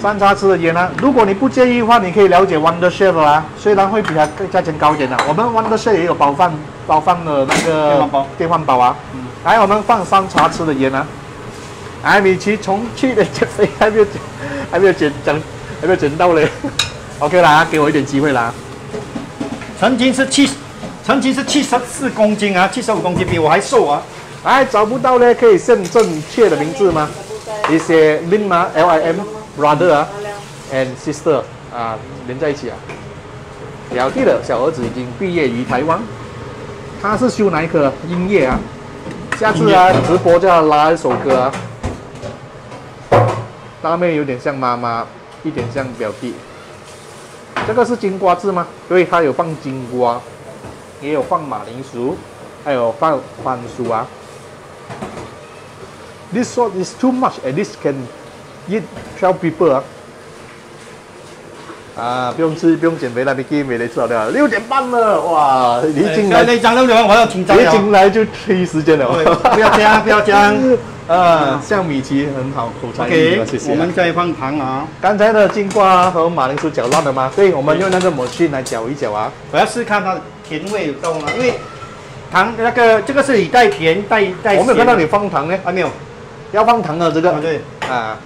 ，3茶匙的盐啊。如果你不介意的话，你可以了解 Wonder Chef 啊，虽然会比它价钱高一点啊。我们 Wonder Chef 也有包放的那个电饭煲啊，嗯、来我们放3茶匙的盐啊，哎，米奇从去年减肥还没有减到嘞 ，OK 啦，给我一点机会啦。曾经是74公斤啊，75公斤比我还瘦啊，哎，找不到嘞，可以现正确的名字吗？一些 lim 吗 ？L I M brother 啊 ，and sister 啊，连在一起啊。表弟的小儿子已经毕业于台湾。 他是修哪一科？音乐啊，下次啊直播就要拉一首歌啊。大妹有点像妈妈，一点像表弟。这个是金瓜子吗？对，它有放金瓜，也有放马铃薯，还有放番薯啊。This salt is too much, and this can eat 12 people 啊。啊，不用减肥了，你今天没来吃好料，6点半了，哇！你进来那张6点半，我要挺早。你进来就推时间了，不要这样。啊，像米奇很好，口才很好，谢谢。我们再放糖啊。刚才的金瓜和马铃薯搅烂了吗？对，我们用那个模具来搅一搅啊。我要试看它的甜味有到吗？因为糖那个这个是你带甜带。我没有看到你放糖呢，还没有。要放糖的这个。对。啊。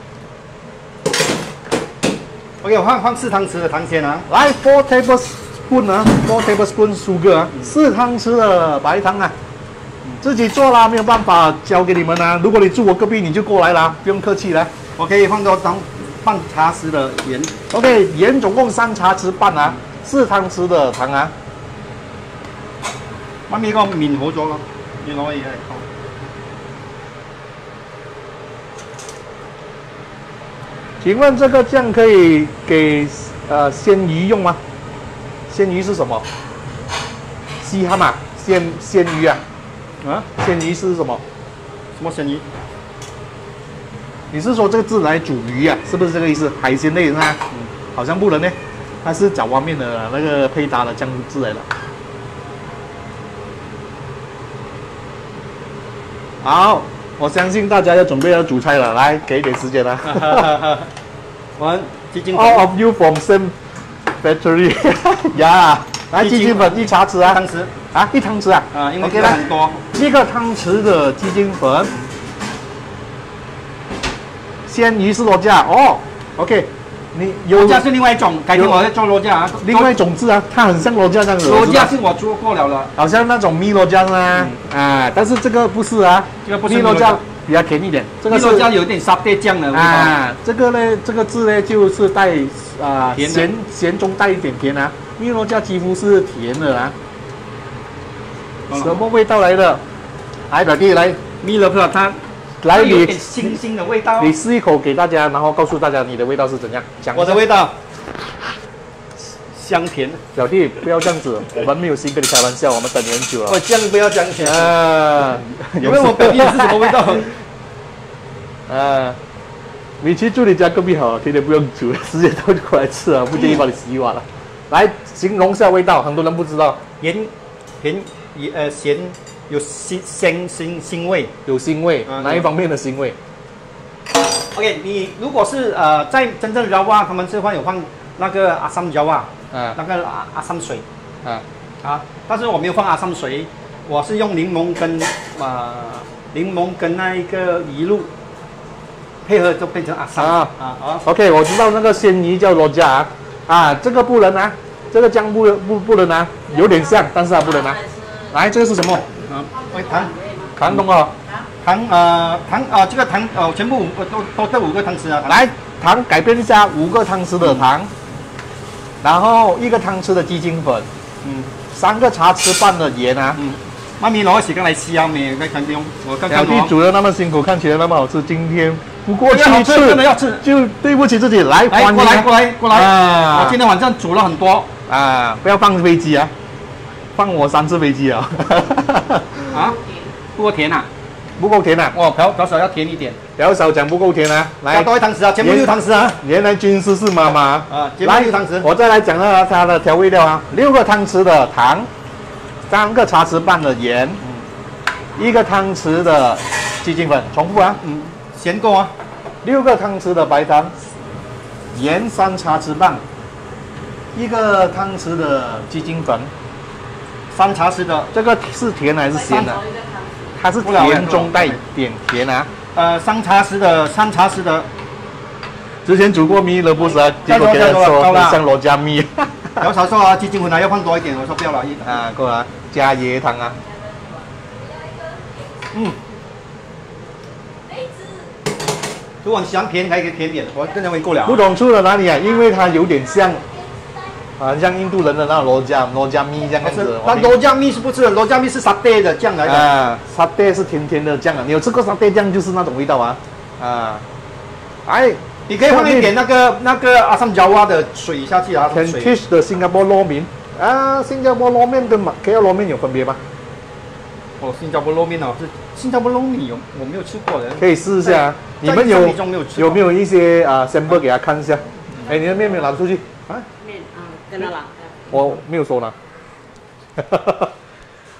OK， 我放4汤匙的糖先啊，来4 tablespoon 啊 ，4 tablespoon sugar 啊，4汤匙的白糖啊，自己做啦，没有办法教给你们啦、啊。如果你住我隔壁，你就过来啦，不用客气啦。我可以放多少？半茶匙的盐 ，OK， 盐总共3茶匙半啊，4汤匙的糖啊。媽咪個面好咗咯，要攞嘢嚟溝。 请问这个酱可以给鲜鱼用吗？鲜鱼是什么？西哈嘛，鲜鱼啊？啊？鲜鱼是什么？什么生鱼？你是说这个字来煮鱼啊？是不是这个意思？海鲜类是吧？嗯，好像不能呢，它是爪哇面的那个配搭的酱汁来的。好，我相信大家要准备要煮菜了，来给一点时间啦。One all of you from same factory， 呀，来鸡精粉1茶匙啊，1汤匙啊，1汤匙啊，啊，因为很多，1个汤匙的鸡精粉，鲜鱼是罗架哦 ，OK， 你罗架是另外一种，改天我再做罗架啊，另外一种字啊，它很像罗架这样子，罗架是我做过了，好像那种米罗架啦，啊，但是这个不是啊，这个不是米罗架。 比较甜一点，这个是有点沙爹酱的味道啊。这个呢，这个字呢就是带咸中带一点甜啊。米诺酱几乎是甜的啊。什么味道来的？来，表弟来，米诺酱汤，来你腥腥的味道，你试一口给大家，然后告诉大家你的味道是怎样。讲我的味道，香甜。表弟不要这样子，我们没有心跟你开玩笑，我们等你很久了。我酱不要讲甜啊，因为我表弟是什么味道？ 你去住你家隔壁好，天天不用煮，直接倒就过来吃啊！不建议把你洗碗了。来形容一下味道，很多人不知道。咸，有腥味，有腥味，哪一方面的腥味 ？OK， 你如果是在真正饶啊，他们是有放那个阿三饶啊，那个阿三水，但是我没有放阿三水，我是用柠檬跟那一个鱼露。 配合就变成阿三啊啊 ！OK， 我知道那个鲜鱼叫罗加啊，啊，这个不能拿，这个姜不能拿，有点像，但是它不能拿。来，这个是什么？糖懂哦。糖，这个糖全部都5个汤匙啊。来，糖改变一下，5个汤匙的糖，然后1个汤匙的鸡精粉，3个茶匙半的盐啊。 妈咪攞時間嚟試下未？佢肯定我剛剛攞。表弟煮得那麼辛苦，看起來那麼好吃，今天不過去一次真的要吃，就對不起自己。来，過來！啊！我今天晚上煮了很多啊！不要放飞机啊！放我3次飞机啊！啊？不夠甜啊！不夠甜啊！哦，表嫂要甜一點。表嫂講不夠甜啊！來，加多1湯匙啊！全部6湯匙啊！原來軍師是媽媽啊！全部6湯匙。我再來講到它的調味料啊，6個湯匙的糖。 3個茶匙半的盐，1個湯匙的雞精粉，重复啊，咸够啊，6個湯匙的白糖，盐3茶匙半，1個湯匙的雞精粉，3茶匙的，这个是甜还是咸的？它是甜中带点甜啊。3茶匙的，之前煮过米了不是啊？结果别人说像罗加米。 有炒说啊，鸡精粉啊要放多一点，我说不要了，啊够了，加椰糖啊，如果你想甜还可以甜点，我这样会够了。不懂出了哪里啊？因为它有点像，像印度人的那罗加米这样子。但罗加米是不吃的，罗加米是沙爹的酱来的。啊，沙爹是甜甜的酱啊，你有吃过沙爹酱就是那种味道啊，哎。 你可以放一点那个阿三椒蛙的水下去啊。Candish 的新加坡捞面啊，新加坡捞面跟KL捞面有分别吗？哦，新加坡捞面哦，是新加坡捞面我没有吃过的。可以试一下啊，你们有没有一些sample 给他看一下？哎，你的面没有拿出去啊？面啊，跟他拿。我没有说呢。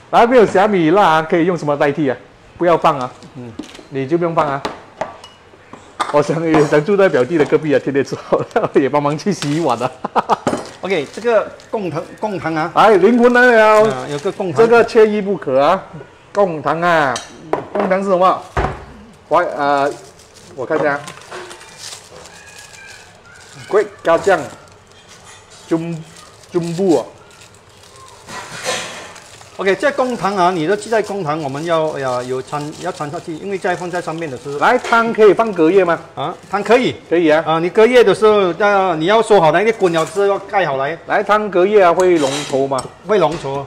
然后没有小米辣可以用什么代替啊？不要放啊，你就不用放啊。 我想住在表弟的隔壁啊，天天吃好了，也帮忙去洗碗了。OK， 这个贡糖啊，哎，灵魂来了，有个贡糖，这个缺一不可啊。贡糖啊，贡糖是什么？我看一下 ，Great 高酱，中部。OK， 这贡糖啊，你都记在贡糖，我们要掺下去，因为再放在上面的时候。来，汤可以放隔夜吗？啊，汤可以啊。啊，你隔夜的时候，你要收好来，你滚了之后要盖好来。来，汤隔夜啊，会浓稠吗？会浓稠。啊、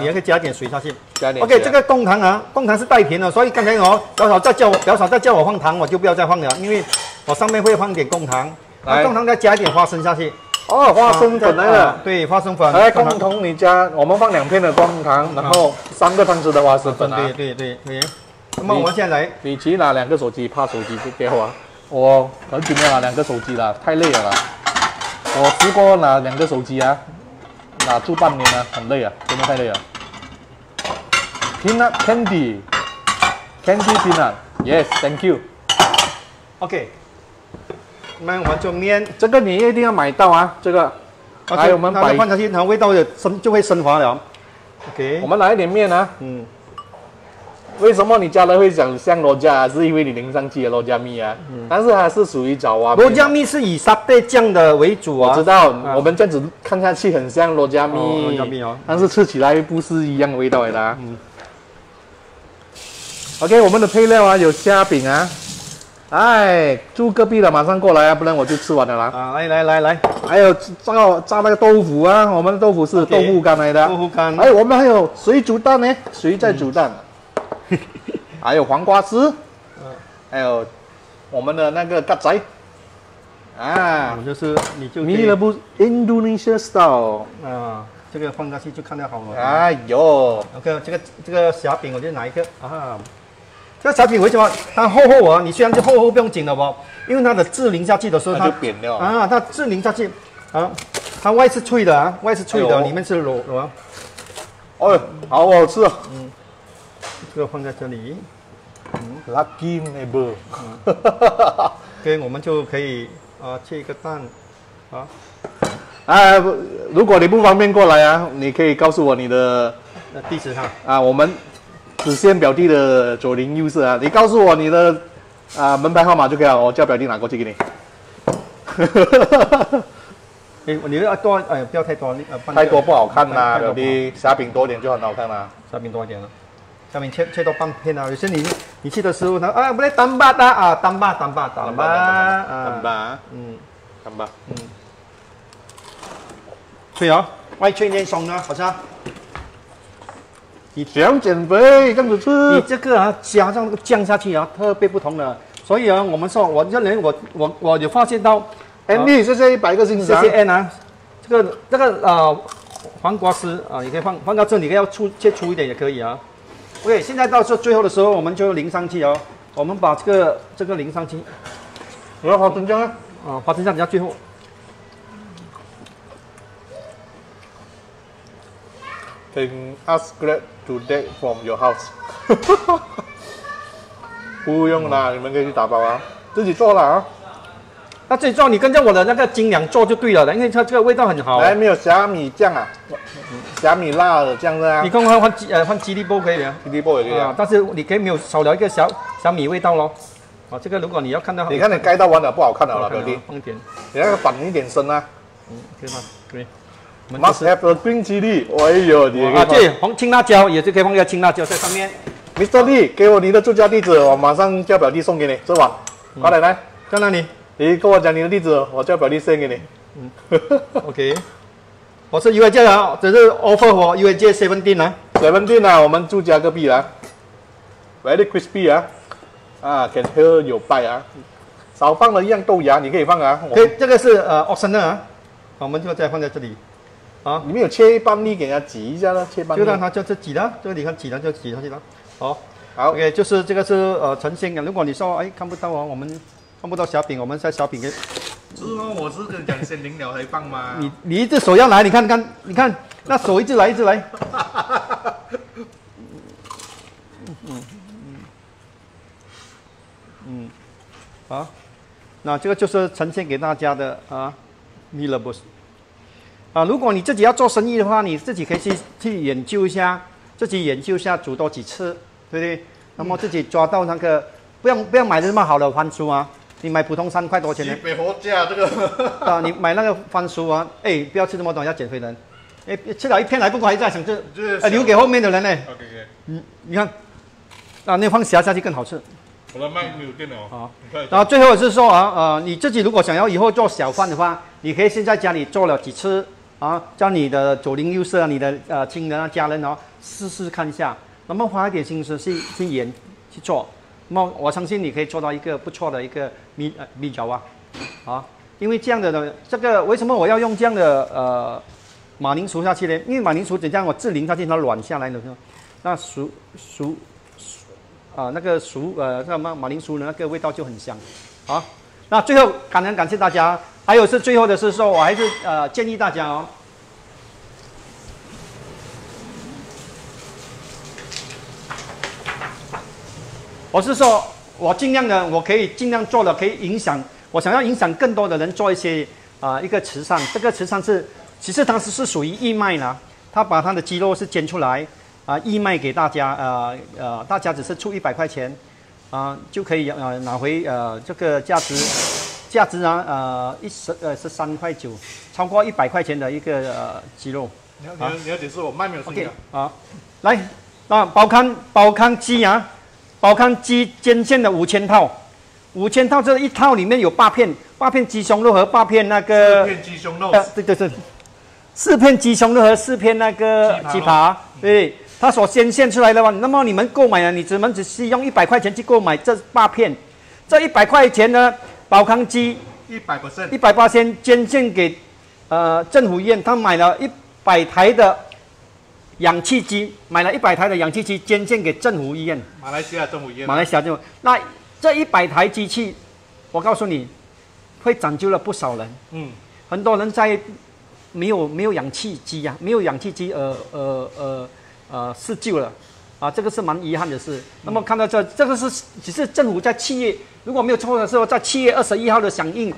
你也可以加点水下去。加点。OK， 这个贡糖啊，贡糖是带甜的，所以刚才表嫂再叫我放糖，我就不要再放了，因为我上面会放点贡糖，贡糖再加一点花生下去。 哦，花生粉来了。对，花生粉。来，共同你加，我们放2片的光糖，然后3个汤匙的花生粉。对。那么我现在你只拿两个手机，怕手机就掉啊！我很久没有拿两个手机了，太累了。我试过拿两个手机啊，拿住半年了，很累啊，真的太累了。Peanut candy, candy peanut, yes, thank you. OK， 那我就面这个你一定要买到啊，这个。来，我们摆放下去，它味道就会升华了。OK， 我们来一点面啊，嗯。 为什么你加了会讲像罗加？是因为你淋上去的罗加蜜啊，嗯、但是它是属于爪哇。罗加蜜是以沙爹酱的为主啊。我知道，啊、我们这样子看下去很像罗加蜜，罗加蜜哦，但是吃起来不是一样的味道的啦。嗯。OK， 我们的配料啊有虾饼啊，哎，住隔壁的马上过来啊，不然我就吃完了啦。啊，来，还有炸那个豆腐啊，我们的豆腐是豆腐干来的， okay, 豆腐干。哎，我们还有水煮蛋呢，谁在煮蛋？嗯 还有黄瓜丝，还有我们的那个咖仔，啊，我就是你就迷了不 ？Indonesia style 啊，这个放下去就看到好了。哎呦 ，OK， 这个虾饼我就拿一个啊，这个虾饼为什么它厚厚啊？你虽然就厚厚不用紧了哦，因为它的汁淋下去的时候它就扁了啊，它汁淋下去啊，它外是脆的啊，外是脆的，里面是软软。哦，好好吃啊，嗯。 这个放在这里，嗯 ，lucky neighbor， 对，我们就可以啊切一个蛋，啊，啊，如果你不方便过来啊，你可以告诉我你的地址哈，啊，我们只限表弟的90U4啊，你告诉我你的啊门牌号码就可以了，我叫表弟拿过去给你。哎，你要多哎，不要太多，太多不好看啦，表弟，虾饼多点就很好看啦，虾饼多一点了。 下面切到半片啊！有些你吃的时候，他啊，不来tambah啊，tambah 啊，tambah， 嗯，对啊，外脆内松啊，好吃。你想减肥，这样子吃。你这个啊，加上那个酱下去啊，特别不同的。所以啊，我们说，我这人我有发现到 ，Andy 这些100个星期，谢谢 N 啊，这个黄瓜丝啊，你可以放到这里，要切粗一点也可以啊。 OK， 现在到这最后的时候，我们就淋上去哦。我们把这个淋上去，我要花生酱啊，啊，花生酱比较最后。Can ask Greg today from your house？ 不用啦，你们可以去打包啊，自己做啦啊。那自己做，你跟着我的那个精良做就对了，因为它这个味道很好。来，没有虾米酱啊。 虾米辣的酱啊！你刚刚换吉利波可以啊，吉利波也可以啊。但是你可以没有少了一个小米味道咯。啊，这个如果你要看到，你看你盖到完了不好看了啦，表弟。放点，你那个粉一点深啊。嗯，可以吗？可以。Must have a green chili。哎呦，你啊，对，红青辣椒也是可以放一个青辣椒在上面。Mr. Lee， 给我你的住家地址，我马上叫表弟送给你，这碗。快点来，在哪里？你跟我讲你的地址，我叫表弟送给你。嗯 ，OK。 我是 UAJ 啊，只是 offer 我 UAJ 17啊 ，17啊，我们住家隔壁啊 ，very crispy 啊，啊 ，can hear your bite 啊，少放了一样豆芽，你可以放啊，可以，这个是optional 啊，我们就再放在这里，啊，你们有切半粒给它挤一下了，切半粒，就让它就是挤了，这个你看挤了就挤下去了，好，好 ，OK， 就是这个是呈现的，如果你说哎看不到啊，我们看不到小饼，我们在小饼给。 是哦，我是跟你讲先淋了才放嘛。你一只手要来，你看，那手一直来。好，那这个就是呈现给大家的啊 ，Milabus。啊，如果你自己要做生意的话，你自己可以去研究一下，煮多几次，对不对？那么自己抓到那个，不要买那么好的番薯啊。 你买普通3块多钱的，北活价这个啊！你买那个番薯啊，哎，不要吃这么多，要减肥人。哎，吃了一片还不够，还在想吃，留给后面的人呢。OK， 你看，啊，那放虾下去更好吃。我的麦没有电了哦。好，然后最后是说啊，你自己如果想要以后做小贩的话，你可以先在家里做了几次啊，叫你的90U4啊，你的亲人啊、家人啊试试看一下，那么花一点心思去做。 那我相信你可以做到一个不错的一个米饺啊，啊，因为这样的呢，这个为什么我要用这样的马铃薯下去呢？因为马铃薯怎样我自淋下去它软下来的时候，那啊，那个熟马铃薯呢，那个味道就很香。好，那最后感谢大家。还有是最后的是说，我还是建议大家哦。 我是说，我尽量的，我可以尽量做的，可以影响我想要影响更多的人做一些一个慈善。这个慈善是，其实当时是属于义卖啦，他把他的鸡肉是煎出来义卖给大家，大家只是出100块钱就可以拿回这个价值呢13.9，超过100块钱的一个鸡肉。你要解释我卖没有声音啊？ Okay, 来，那包康鸡啊。 宝康鸡煎馅的5000套，这一套里面有8片，8片鸡胸肉和8片那个4片鸡胸肉，对，4片鸡胸肉和4片那个鸡扒，对，它所煎馅出来的话，那么你们购买了，你只需用100块钱去购买这8片，这100块钱呢，宝康鸡100%捐献给政府医院，他买了100台的。 氧气机买了100台的氧气机，捐献给政府医院。马来西亚政府医院。马来西亚政府，那这100台机器，我告诉你，会拯救了不少人。嗯，很多人在没有氧气机呀、没有氧气机施救了，这个是蛮遗憾的事。那么看到这个是只是政府在7月，如果没有错的时候，在7月21号的响应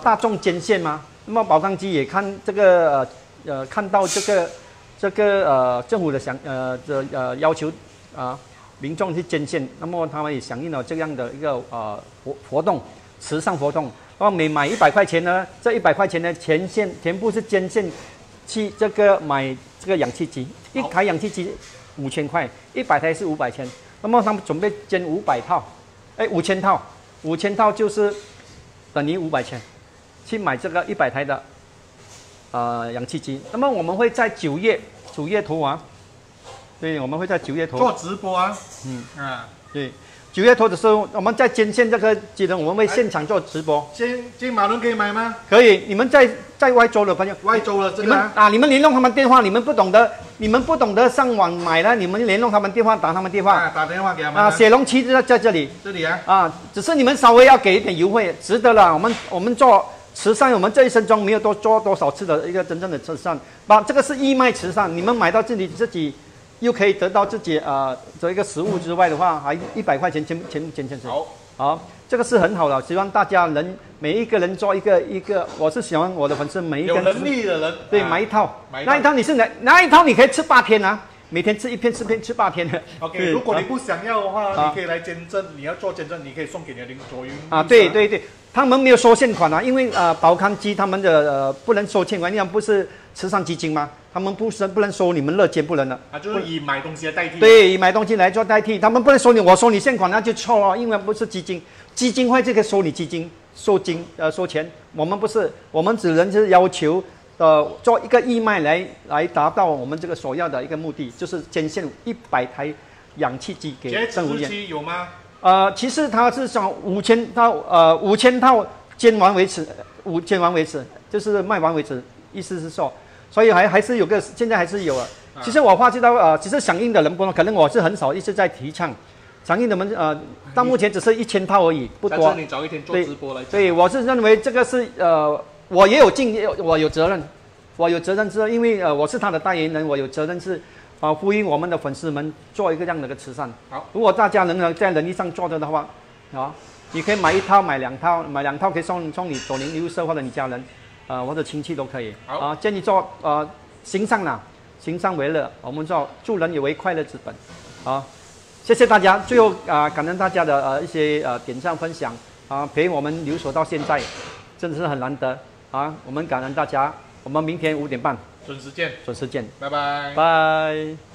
大众捐献嘛。那么宝康机也看这个看到这个。 政府的要求民众去捐献，那么他们也响应了这样的一个活动，慈善活动。那么每买100块钱呢，这100块钱呢，全部是捐献去这个买这个氧气机，1台氧气机5000块，100台是500千。那么他们准备捐500套，5000套，5000套就是等于500千，去买这个100台的。 氧气机。那么我们会在9月头啊，对，我们会在9月头做直播啊，对，9月头的时候，我们在捐献这个技能，我们会现场做直播。金马伦可以买吗？可以，你们在外州的朋友，外州的，你们联络他们电话，你们不懂得上网买了，你们联络他们电话，打他们电话，打电话给他们啊。雪隆旗就在这里，只是你们稍微要给一点优惠，值得了。我们做。 慈善，我们这一生中没有做多少次的一个真正的慈善，把这个是义卖慈善。你们买到自己又可以得到自己这一个食物之外的话，还100块钱捐献出去。好，这个是很好的，希望大家每一个人做一个。我是喜欢我的粉丝每一个人有能力的人，对，买一套，那一套你是哪一套？你可以吃8天啊。 每天吃1片，吃8天的。OK， 如果你不想要的话，你可以来捐赠。你要做捐赠，你可以送给你的邻左邻。对，他们没有收现款啊，因为宝康基他们的不能收现款，那不是慈善基金吗？他们不能收你们乐捐，不能的。就是以买东西来代替。对，以买东西来做代替，他们不能收你，我收你现款那就错了，因为不是基金，基金会这个收你收钱，我们不是，我们只能是要求。 做一个义卖来达到我们这个所要的一个目的，就是捐献100台氧气机给政府。氧气机有吗？其实它是想5000套，5000套捐完为止，就是卖完为止，意思是说，所以还是有个，现在还是有啊。其实我发觉到，其实响应的人不多，可能我是很少一直在提倡。 响应的们到目前只是1000套而已，不多。但是你早一天做直播来讲。对，我是认为这个是我也有责任，是因为我是他的代言人，我有责任是呼应我们的粉丝们做一个这样的一个慈善。好，如果大家能在能力上做得的话，你可以买1套，买2套可以送你左邻右舍或者你家人，或者亲戚都可以。好，建议做行善啦，行善为乐，我们做助人也为快乐之本，好。 谢谢大家，最后感恩大家的一些点赞分享陪我们留守到现在，真的是很难得我们感恩大家，我们明天5点半准时见，拜拜，拜。